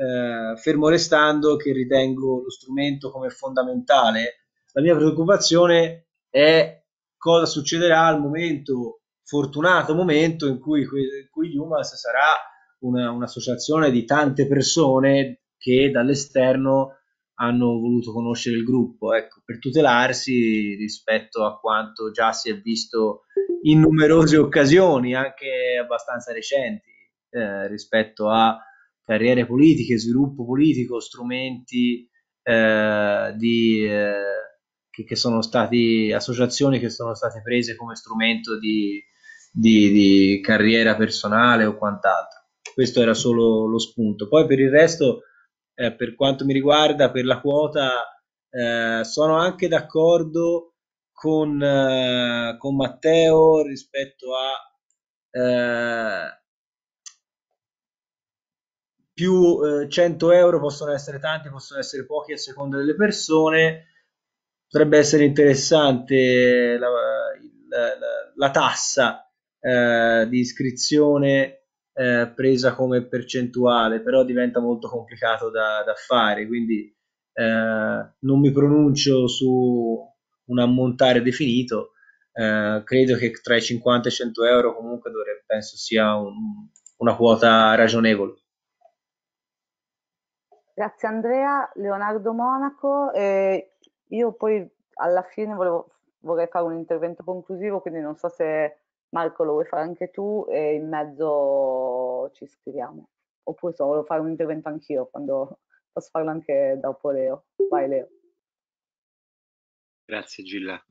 Eh, fermo restando che ritengo lo strumento come fondamentale, la mia preoccupazione è cosa succederà al momento, fortunato momento, in cui, in cui Eumans sarà una, un'associazione di tante persone che dall'esterno hanno voluto conoscere il gruppo, ecco, per tutelarsi rispetto a quanto già si è visto in numerose occasioni, anche abbastanza recenti, eh, rispetto a carriere politiche, sviluppo politico, strumenti eh, di, eh, che, che sono stati, associazioni che sono state prese come strumento di, di, di carriera personale o quant'altro. Questo era solo lo spunto. Poi per il resto, eh, per quanto mi riguarda, per la quota, eh, sono anche d'accordo con, eh, con Matteo rispetto a... Eh, più eh, cento euro possono essere tanti, possono essere pochi a seconda delle persone. Potrebbe essere interessante la, la, la, la tassa eh, di iscrizione eh, presa come percentuale, però diventa molto complicato da, da fare, quindi eh, non mi pronuncio su un ammontare definito, eh, credo che tra i cinquanta e i cento euro comunque dovrebbe, penso sia un, una quota ragionevole. Grazie Andrea. Leonardo Monaco, eh, io poi alla fine volevo, vorrei fare un intervento conclusivo, quindi non so se Marco lo vuoi fare anche tu e in mezzo ci scriviamo, oppure so, volevo fare un intervento anch'io, quando posso farlo anche dopo Leo. Vai Leo. Grazie Gilla.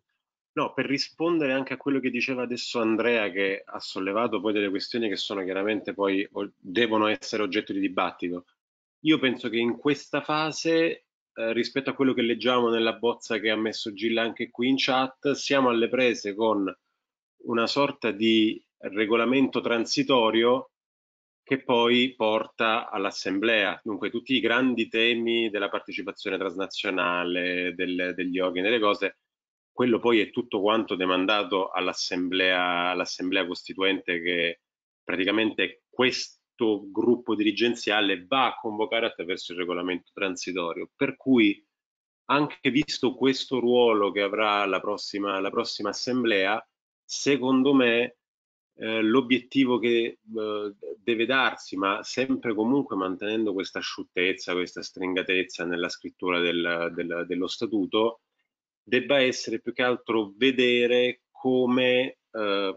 No, per rispondere anche a quello che diceva adesso Andrea, che ha sollevato poi delle questioni che sono chiaramente poi devono essere oggetto di dibattito. Io penso che in questa fase, eh, rispetto a quello che leggiamo nella bozza che ha messo Gilla anche qui in chat, siamo alle prese con una sorta di regolamento transitorio che poi porta all'assemblea. Dunque tutti i grandi temi della partecipazione transnazionale, del, degli organi, delle cose, quello poi è tutto quanto demandato all'assemblea all'assemblea costituente, che praticamente questo gruppo dirigenziale va a convocare attraverso il regolamento transitorio, per cui anche visto questo ruolo che avrà la prossima, la prossima assemblea, secondo me eh, l'obiettivo che eh, deve darsi, ma sempre comunque mantenendo questa asciuttezza, questa stringatezza nella scrittura del, del, dello statuto, debba essere più che altro vedere come eh,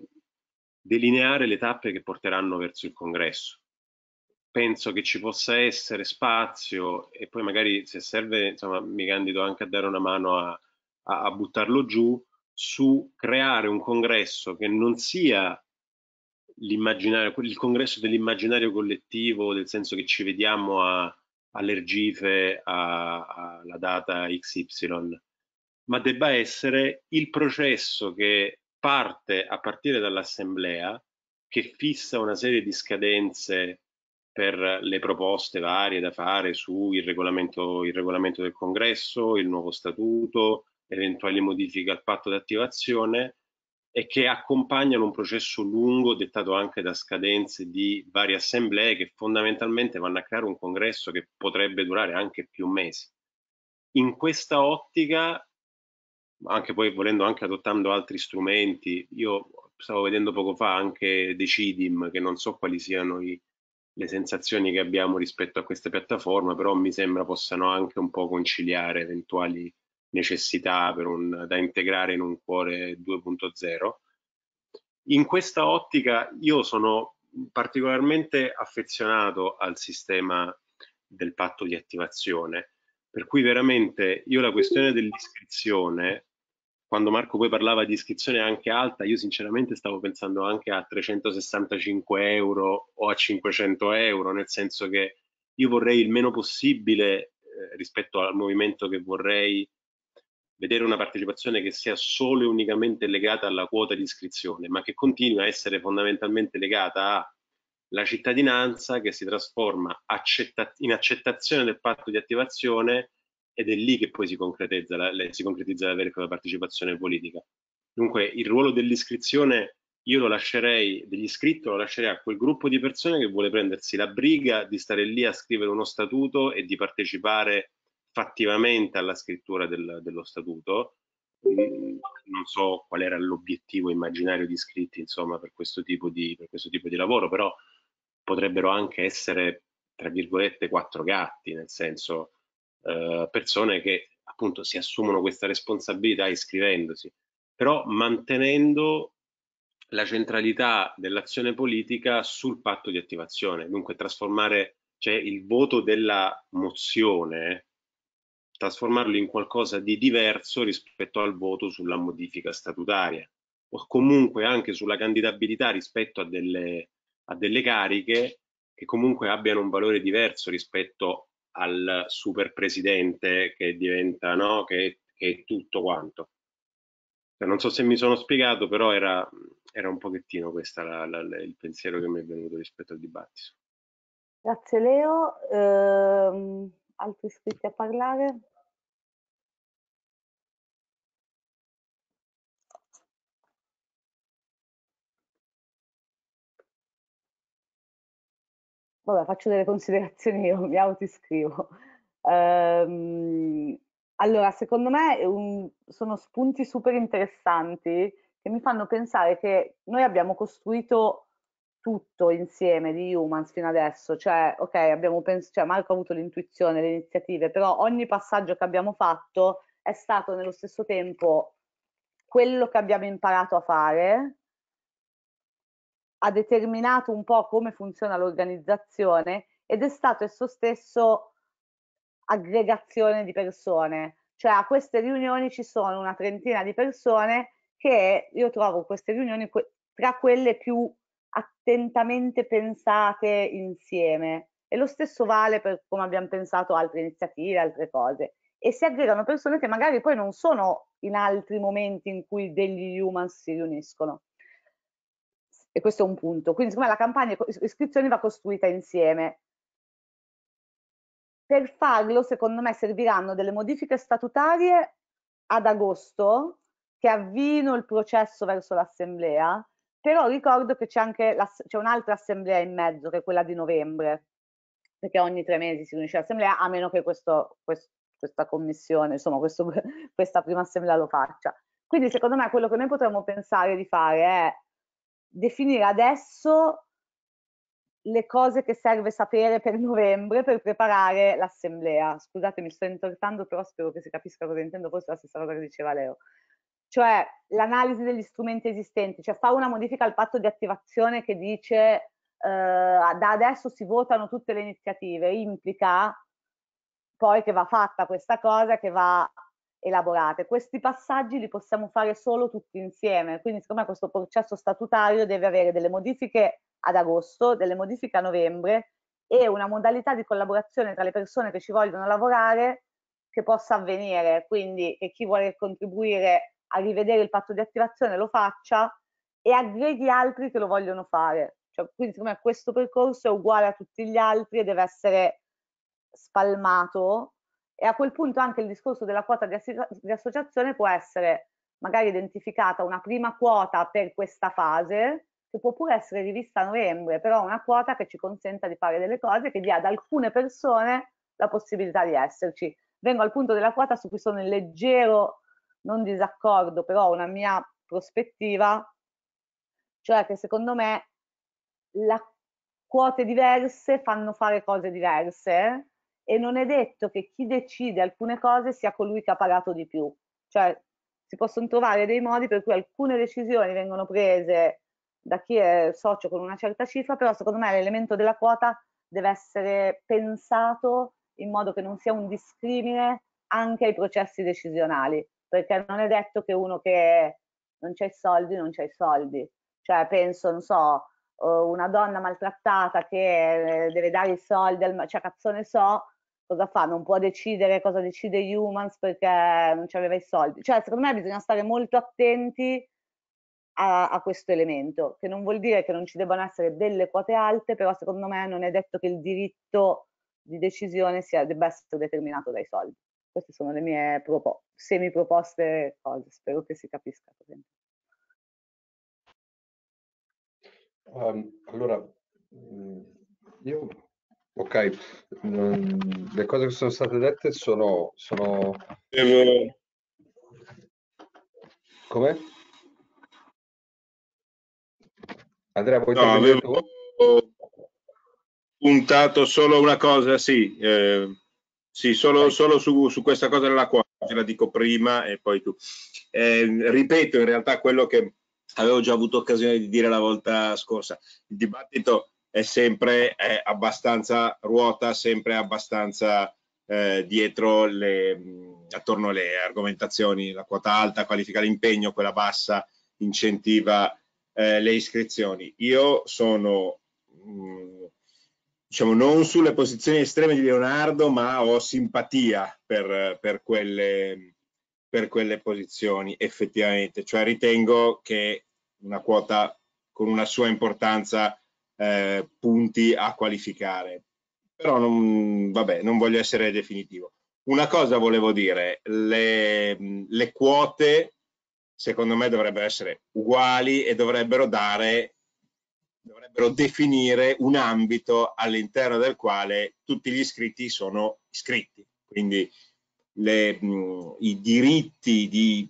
delineare le tappe che porteranno verso il congresso. Penso che ci possa essere spazio, e poi magari se serve, insomma, mi candido anche a dare una mano a, a, a buttarlo giù, su creare un congresso che non sia l'immaginario, il congresso dell'immaginario collettivo, nel senso che ci vediamo all'Ergife alla data X Y, ma debba essere il processo che parte a partire dall'assemblea, che fissa una serie di scadenze per le proposte varie da fare sul regolamento, il regolamento del congresso, il nuovo statuto, eventuali modifiche al patto di attivazione, e che accompagnano un processo lungo dettato anche da scadenze di varie assemblee che fondamentalmente vanno a creare un congresso che potrebbe durare anche più mesi. In questa ottica, anche poi volendo, anche adottando altri strumenti, io stavo vedendo poco fa anche dei C I D I M, che non so quali siano i le sensazioni che abbiamo rispetto a questa piattaforma, però mi sembra possano anche un po' conciliare eventuali necessità per un, da integrare in un cuore due punto zero. In questa ottica io sono particolarmente affezionato al sistema del patto di attivazione, per cui veramente io la questione dell'iscrizione, quando Marco poi parlava di iscrizione anche alta, io sinceramente stavo pensando anche a trecentosessantacinque euro o a cinquecento euro, nel senso che io vorrei il meno possibile eh, rispetto al movimento che vorrei vedere una partecipazione che sia solo e unicamente legata alla quota di iscrizione, ma che continui a essere fondamentalmente legata alla cittadinanza, che si trasforma accetta- in accettazione del patto di attivazione, ed è lì che poi si concretizza la, si concretizza la vera partecipazione politica. Dunque il ruolo dell'iscrizione io lo lascerei, dell'iscritto lo lascerei a quel gruppo di persone che vuole prendersi la briga di stare lì a scrivere uno statuto e di partecipare fattivamente alla scrittura del, dello statuto. Non so qual era l'obiettivo immaginario di iscritti, insomma, per questo tipo di, per questo tipo di lavoro, però potrebbero anche essere, tra virgolette, quattro gatti, nel senso Uh, persone che appunto si assumono questa responsabilità iscrivendosi, però mantenendo la centralità dell'azione politica sul patto di attivazione. Dunque trasformare, cioè il voto della mozione, trasformarlo in qualcosa di diverso rispetto al voto sulla modifica statutaria, o comunque anche sulla candidabilità rispetto a delle, a delle cariche che comunque abbiano un valore diverso rispetto al super presidente che diventa, no, che, che tutto quanto. Non so se mi sono spiegato, però era, era un pochettino questo il pensiero che mi è venuto rispetto al dibattito. Grazie Leo. Eh, altri iscritti a parlare? Vabbè, faccio delle considerazioni io, mi autoiscrivo. Ehm, allora, secondo me un, sono spunti super interessanti che mi fanno pensare che noi abbiamo costruito tutto insieme di Eumans fino adesso, cioè ok, abbiamo pensato, cioè Marco ha avuto l'intuizione, le iniziative, però ogni passaggio che abbiamo fatto è stato nello stesso tempo quello che abbiamo imparato a fare, ha determinato un po' come funziona l'organizzazione ed è stato esso stesso aggregazione di persone, cioè a queste riunioni ci sono una trentina di persone che io trovo queste riunioni tra quelle più attentamente pensate insieme, e lo stesso vale per come abbiamo pensato altre iniziative, altre cose, e si aggregano persone che magari poi non sono in altri momenti in cui degli Eumans si riuniscono, e questo è un punto. Quindi siccome la campagna iscrizioni va costruita insieme, per farlo secondo me serviranno delle modifiche statutarie ad agosto che avvino il processo verso l'assemblea. Però ricordo che c'è anche un'altra assemblea in mezzo, che è quella di novembre, perché ogni tre mesi si riunisce l'assemblea, a meno che questo, quest, questa commissione, insomma questo, questa prima assemblea lo faccia. Quindi secondo me quello che noi potremmo pensare di fare è definire adesso le cose che serve sapere per novembre per preparare l'assemblea. Scusate, mi sto intortando, però spero che si capisca cosa intendo, forse è la stessa cosa che diceva Leo. Cioè l'analisi degli strumenti esistenti, cioè fare una modifica al patto di attivazione che dice eh, da adesso si votano tutte le iniziative, implica poi che va fatta questa cosa, che va elaborata. Questi passaggi li possiamo fare solo tutti insieme, quindi secondo me questo processo statutario deve avere delle modifiche ad agosto, delle modifiche a novembre e una modalità di collaborazione tra le persone che ci vogliono lavorare che possa avvenire, quindi che chi vuole contribuire a rivedere il patto di attivazione lo faccia e aggreghi altri che lo vogliono fare. Cioè, quindi secondo me questo percorso è uguale a tutti gli altri e deve essere spalmato, e a quel punto anche il discorso della quota di, di associazione può essere magari identificata una prima quota per questa fase che può pure essere rivista a novembre, però una quota che ci consenta di fare delle cose, che dia ad alcune persone la possibilità di esserci. Vengo al punto della quota su cui sono in leggero non disaccordo, però una mia prospettiva, cioè che secondo me la quote diverse fanno fare cose diverse e non è detto che chi decide alcune cose sia colui che ha pagato di più, cioè si possono trovare dei modi per cui alcune decisioni vengono prese da chi è socio con una certa cifra, però secondo me l'elemento della quota deve essere pensato in modo che non sia un discrimine anche ai processi decisionali, perché non è detto che uno che non c'ha i soldi, non c'ha i soldi. Cioè penso, non so, una donna maltrattata che deve dare i soldi, al... cioè cazzone so, cosa fa? Non può decidere cosa decide Eumans perché non c'aveva i soldi. Cioè secondo me bisogna stare molto attenti a, a questo elemento, che non vuol dire che non ci debbano essere delle quote alte, però secondo me non è detto che il diritto di decisione sia, debba essere determinato dai soldi. Queste sono le mie propo- semi proposte cose, spero che si capisca. Um, allora, io, ok, um, le cose che sono state dette sono... sono... Come? Andrea, vuoi no, avevo tu? puntato solo una cosa, sì. Eh... Sì, solo, solo su, su questa cosa della quota, te la dico prima e poi tu. Eh, ripeto in realtà quello che avevo già avuto occasione di dire la volta scorsa, il dibattito è sempre è abbastanza ruota, sempre abbastanza eh, dietro le, attorno alle argomentazioni, la quota alta qualifica l'impegno, quella bassa incentiva eh, le iscrizioni. Io sono... Mh, diciamo non sulle posizioni estreme di Leonardo, ma ho simpatia per, per, quelle, per quelle posizioni effettivamente, cioè ritengo che una quota con una sua importanza eh, punti a qualificare, però non, vabbè, non voglio essere definitivo. Una cosa volevo dire, le, le quote secondo me dovrebbero essere uguali e dovrebbero dare... dovrebbero definire un ambito all'interno del quale tutti gli iscritti sono iscritti, quindi le, mh, i diritti di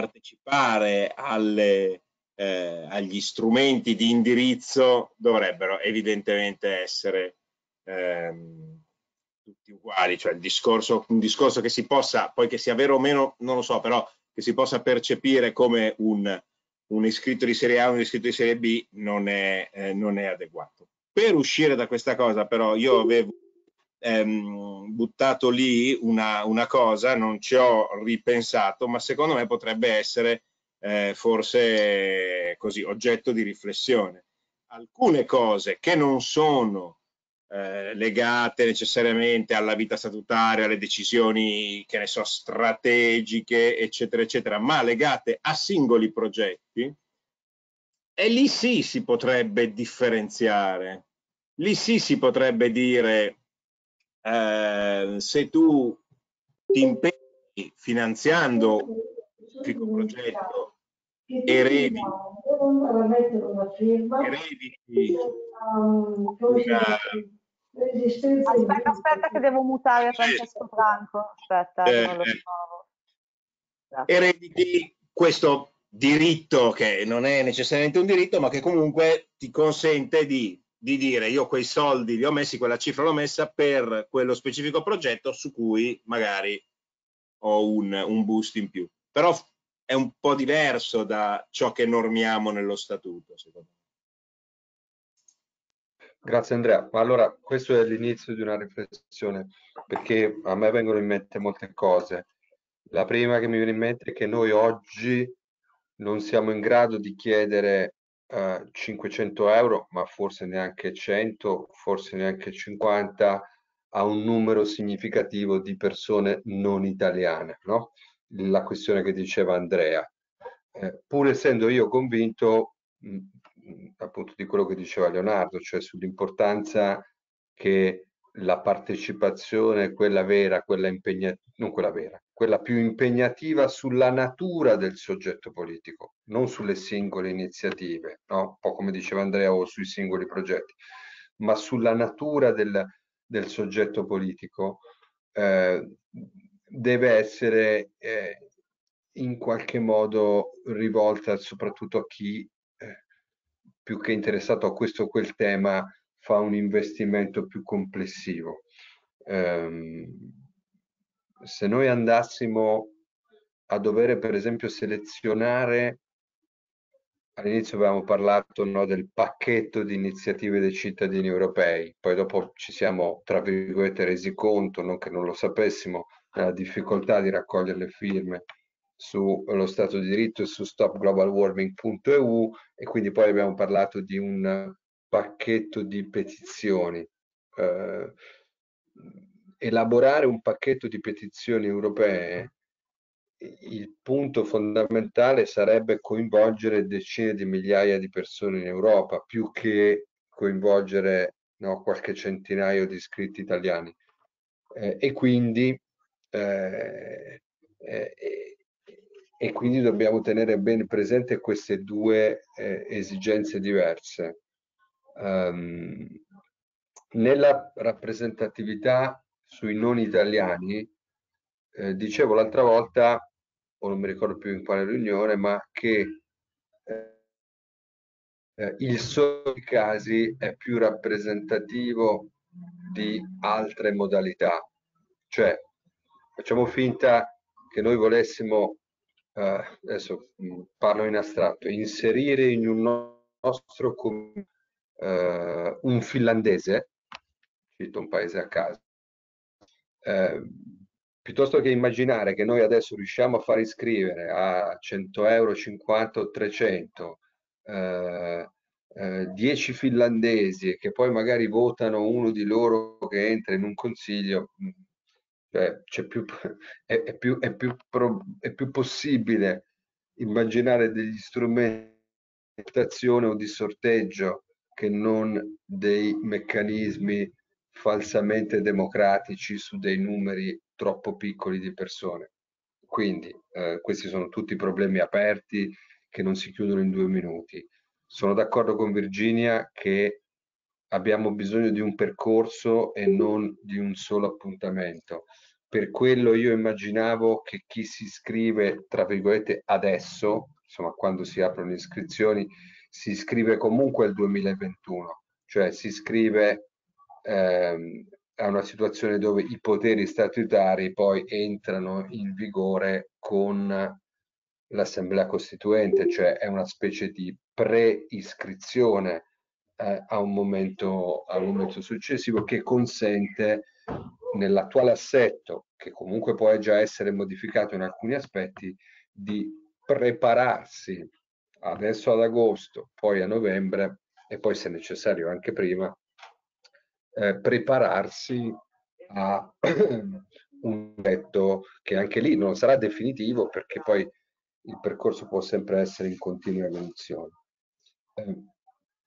partecipare alle, eh, agli strumenti di indirizzo dovrebbero evidentemente essere ehm, tutti uguali, cioè il discorso, un discorso che si possa, poi che sia vero o meno, non lo so, però che si possa percepire come un, un iscritto di serie A, un iscritto di serie B, non è, eh, non è adeguato. Per uscire da questa cosa però io avevo ehm, buttato lì una, una cosa, non ci ho ripensato, ma secondo me potrebbe essere eh, forse così oggetto di riflessione. Alcune cose che non sono eh, legate necessariamente alla vita statutaria, alle decisioni, che ne so, strategiche, eccetera, eccetera, ma legate a singoli progetti, e lì sì si potrebbe differenziare. Lì sì si potrebbe dire eh, se tu ti impegni finanziando un specifico progetto e revi una... Aspetta, aspetta che devo mutare Francesco Franco. Aspetta, eh, non lo trovo. Erediti questo diritto che non è necessariamente un diritto, ma che comunque ti consente di, di dire io quei soldi li ho messi, quella cifra l'ho messa per quello specifico progetto su cui magari ho un, un boost in più. Però è un po' diverso da ciò che normiamo nello statuto, secondo me. Grazie Andrea. Ma allora questo è l'inizio di una riflessione, perché a me vengono in mente molte cose. La prima che mi viene in mente è che noi oggi non siamo in grado di chiedere uh, cinquecento euro, ma forse neanche cento, forse neanche cinquanta, a un numero significativo di persone non italiane, no? La questione che diceva Andrea. Eh, pur essendo io convinto mh, mh, appunto di quello che diceva Leonardo, cioè sull'importanza che la partecipazione, quella vera, quella impegnativa, non quella vera, quella più impegnativa sulla natura del soggetto politico, non sulle singole iniziative, no? Un po' come diceva Andrea, o sui singoli progetti, ma sulla natura del, del soggetto politico, eh, deve essere eh, in qualche modo rivolta soprattutto a chi, eh, più che interessato a questo o quel tema, fa un investimento più complessivo. Eh, se noi andassimo a dover, per esempio, selezionare, all'inizio avevamo parlato, no, del pacchetto di iniziative dei cittadini europei, poi dopo ci siamo, tra virgolette, resi conto, non che non lo sapessimo, della difficoltà di raccogliere le firme sullo Stato di diritto e su stop global warming punto e u, e quindi poi abbiamo parlato di un pacchetto di petizioni. Eh, elaborare un pacchetto di petizioni europee, il punto fondamentale sarebbe coinvolgere decine di migliaia di persone in Europa, più che coinvolgere, no, qualche centinaio di iscritti italiani. Eh, e, quindi, eh, eh, e quindi dobbiamo tenere ben presente queste due eh, esigenze diverse. Um, nella rappresentatività sui non italiani, eh, dicevo l'altra volta, o non mi ricordo più in quale riunione, ma che eh, il solo di casi è più rappresentativo di altre modalità. Cioè, facciamo finta che noi volessimo, eh, adesso parlo in astratto, inserire in un nostro comune eh, un finlandese, cito un paese a caso, Eh, piuttosto che immaginare che noi adesso riusciamo a far iscrivere a cento euro, cinquanta o trecento eh, eh, dieci finlandesi, e che poi magari votano uno di loro che entra in un consiglio, cioè, c'è più, è, è, più, è, più pro, è più possibile immaginare degli strumenti di votazione o di sorteggio che non dei meccanismi falsamente democratici su dei numeri troppo piccoli di persone. Quindi eh, questi sono tutti problemi aperti che non si chiudono in due minuti. Sono d'accordo con Virginia che abbiamo bisogno di un percorso e non di un solo appuntamento. Per quello io immaginavo che chi si iscrive, tra virgolette, adesso, insomma quando si aprono le iscrizioni, si iscrive comunque al duemilaventuno, cioè si iscrive ehm, a una situazione dove i poteri statutari poi entrano in vigore con l'Assemblea Costituente, cioè è una specie di preiscrizione eh, a, un momento, a un momento successivo, che consente, nell'attuale assetto, che comunque può già essere modificato in alcuni aspetti, di prepararsi adesso ad agosto, poi a novembre e poi, se necessario, anche prima, eh, prepararsi a un tetto che anche lì non sarà definitivo, perché poi il percorso può sempre essere in continua evoluzione. Eh,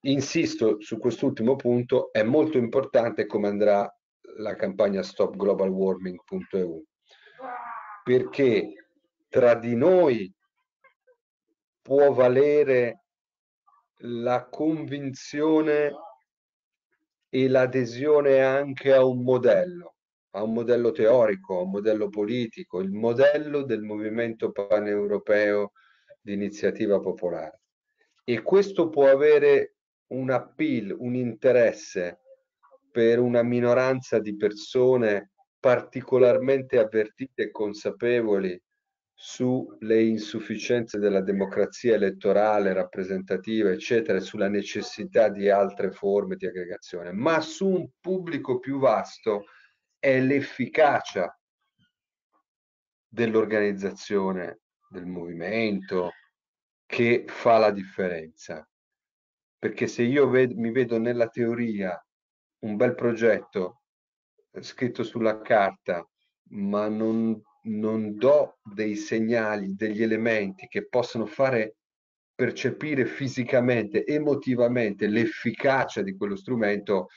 insisto su quest'ultimo punto, è molto importante come andrà la campagna stop global warming punto e u, perché tra di noi può valere la convinzione e l'adesione anche a un modello, a un modello teorico, a un modello politico, il modello del movimento paneuropeo di iniziativa popolare. E questo può avere un appeal, un interesse per una minoranza di persone particolarmente avvertite e consapevoli sulle insufficienze della democrazia elettorale, rappresentativa, eccetera, e sulla necessità di altre forme di aggregazione. Ma su un pubblico più vasto è l'efficacia dell'organizzazione, del movimento, che fa la differenza. Perché se io ved- mi vedo nella teoria un bel progetto scritto sulla carta, ma non non do dei segnali, degli elementi che possono fare percepire fisicamente, emotivamente l'efficacia di quello strumento,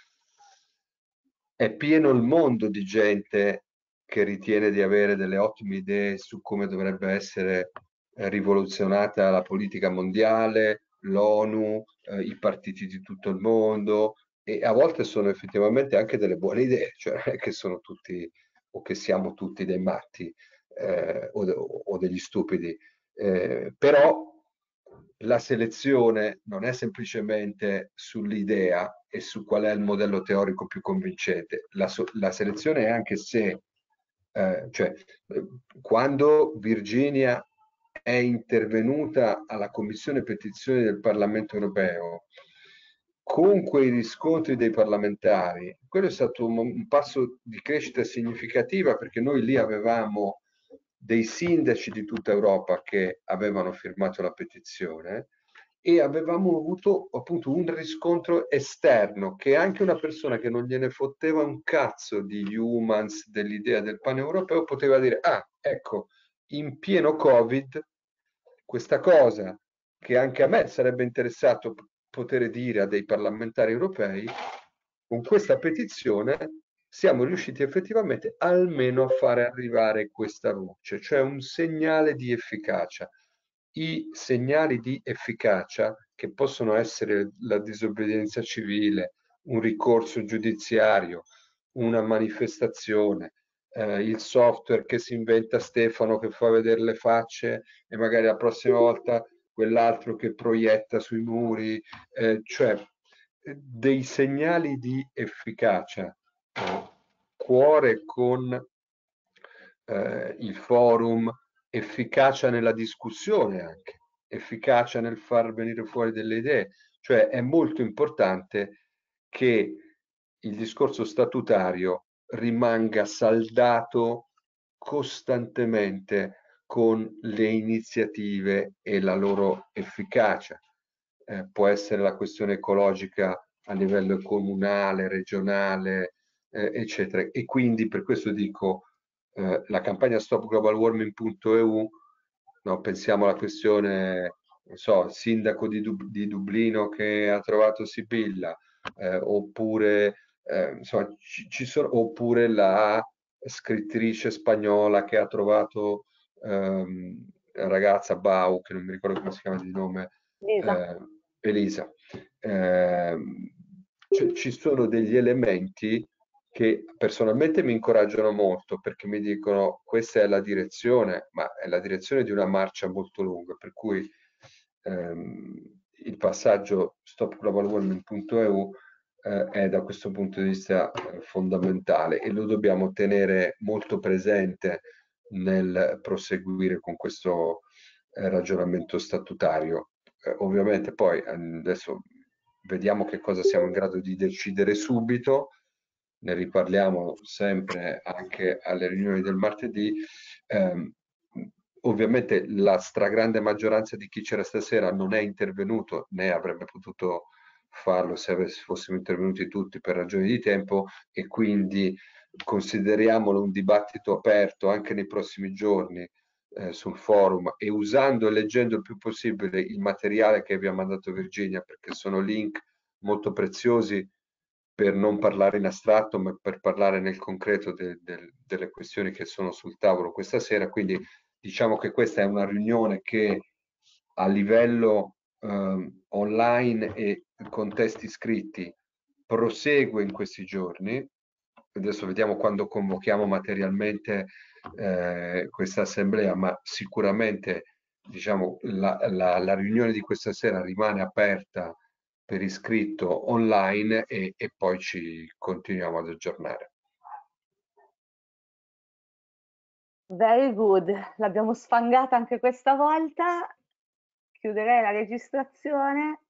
è pieno il mondo di gente che ritiene di avere delle ottime idee su come dovrebbe essere rivoluzionata la politica mondiale, l'ONU, eh, i partiti di tutto il mondo, e a volte sono effettivamente anche delle buone idee, cioè che sono tutti o che siamo tutti dei matti eh, o, o degli stupidi, eh, però la selezione non è semplicemente sull'idea e su qual è il modello teorico più convincente, la, so, la selezione è anche se, eh, cioè, quando Virginia è intervenuta alla Commissione Petizioni del Parlamento Europeo, con quei riscontri dei parlamentari, quello è stato un, un passo di crescita significativa, perché noi lì avevamo dei sindaci di tutta Europa che avevano firmato la petizione e avevamo avuto appunto un riscontro esterno, che anche una persona che non gliene fotteva un cazzo di Eumans, dell'idea del paneuropeo, poteva dire: ah, ecco, in pieno Covid questa cosa che anche a me sarebbe interessato poter dire a dei parlamentari europei, con questa petizione siamo riusciti effettivamente almeno a fare arrivare questa voce, cioè un segnale di efficacia. I segnali di efficacia, che possono essere la disobbedienza civile, un ricorso giudiziario, una manifestazione, eh, il software che si inventa Stefano che fa vedere le facce e magari la prossima volta quell'altro che proietta sui muri, eh, cioè dei segnali di efficacia. Eh, cuore con eh, il forum, efficacia nella discussione anche, efficacia nel far venire fuori delle idee. Cioè è molto importante che il discorso statutario rimanga saldato costantemente con le iniziative e la loro efficacia. Eh, può essere la questione ecologica a livello comunale, regionale, eh, eccetera. E quindi per questo dico, eh, la campagna stop global warming punto e u, no, pensiamo alla questione, non so, il sindaco di, Dub- di Dublino che ha trovato Sibilla, eh, oppure, eh, insomma, ci, ci sono, oppure la scrittrice spagnola che ha trovato Um, ragazza Bau, che non mi ricordo come si chiama di nome, Elisa, eh, Elisa. Eh, cioè, ci sono degli elementi che personalmente mi incoraggiano molto, perché mi dicono questa è la direzione, ma è la direzione di una marcia molto lunga, per cui ehm, il passaggio stop global warming punto e u eh, è da questo punto di vista eh, fondamentale, e lo dobbiamo tenere molto presente nel proseguire con questo eh, ragionamento statutario. Eh, ovviamente poi adesso vediamo che cosa siamo in grado di decidere subito, ne riparliamo sempre anche alle riunioni del martedì. Eh, ovviamente la stragrande maggioranza di chi c'era stasera non è intervenuto, né avrebbe potuto farlo se fossimo intervenuti tutti per ragioni di tempo, e quindi consideriamolo un dibattito aperto anche nei prossimi giorni eh, sul forum, e usando e leggendo il più possibile il materiale che vi ha mandato Virginia, perché sono link molto preziosi per non parlare in astratto, ma per parlare nel concreto de, de, delle questioni che sono sul tavolo questa sera. Quindi diciamo che questa è una riunione che a livello eh, online e contesti scritti prosegue in questi giorni. Adesso vediamo quando convochiamo materialmente eh, questa assemblea, ma sicuramente diciamo la, la, la riunione di questa sera rimane aperta per iscritto online, e, e poi ci continuiamo ad aggiornare. Very good, l'abbiamo sfangata anche questa volta. Chiuderei la registrazione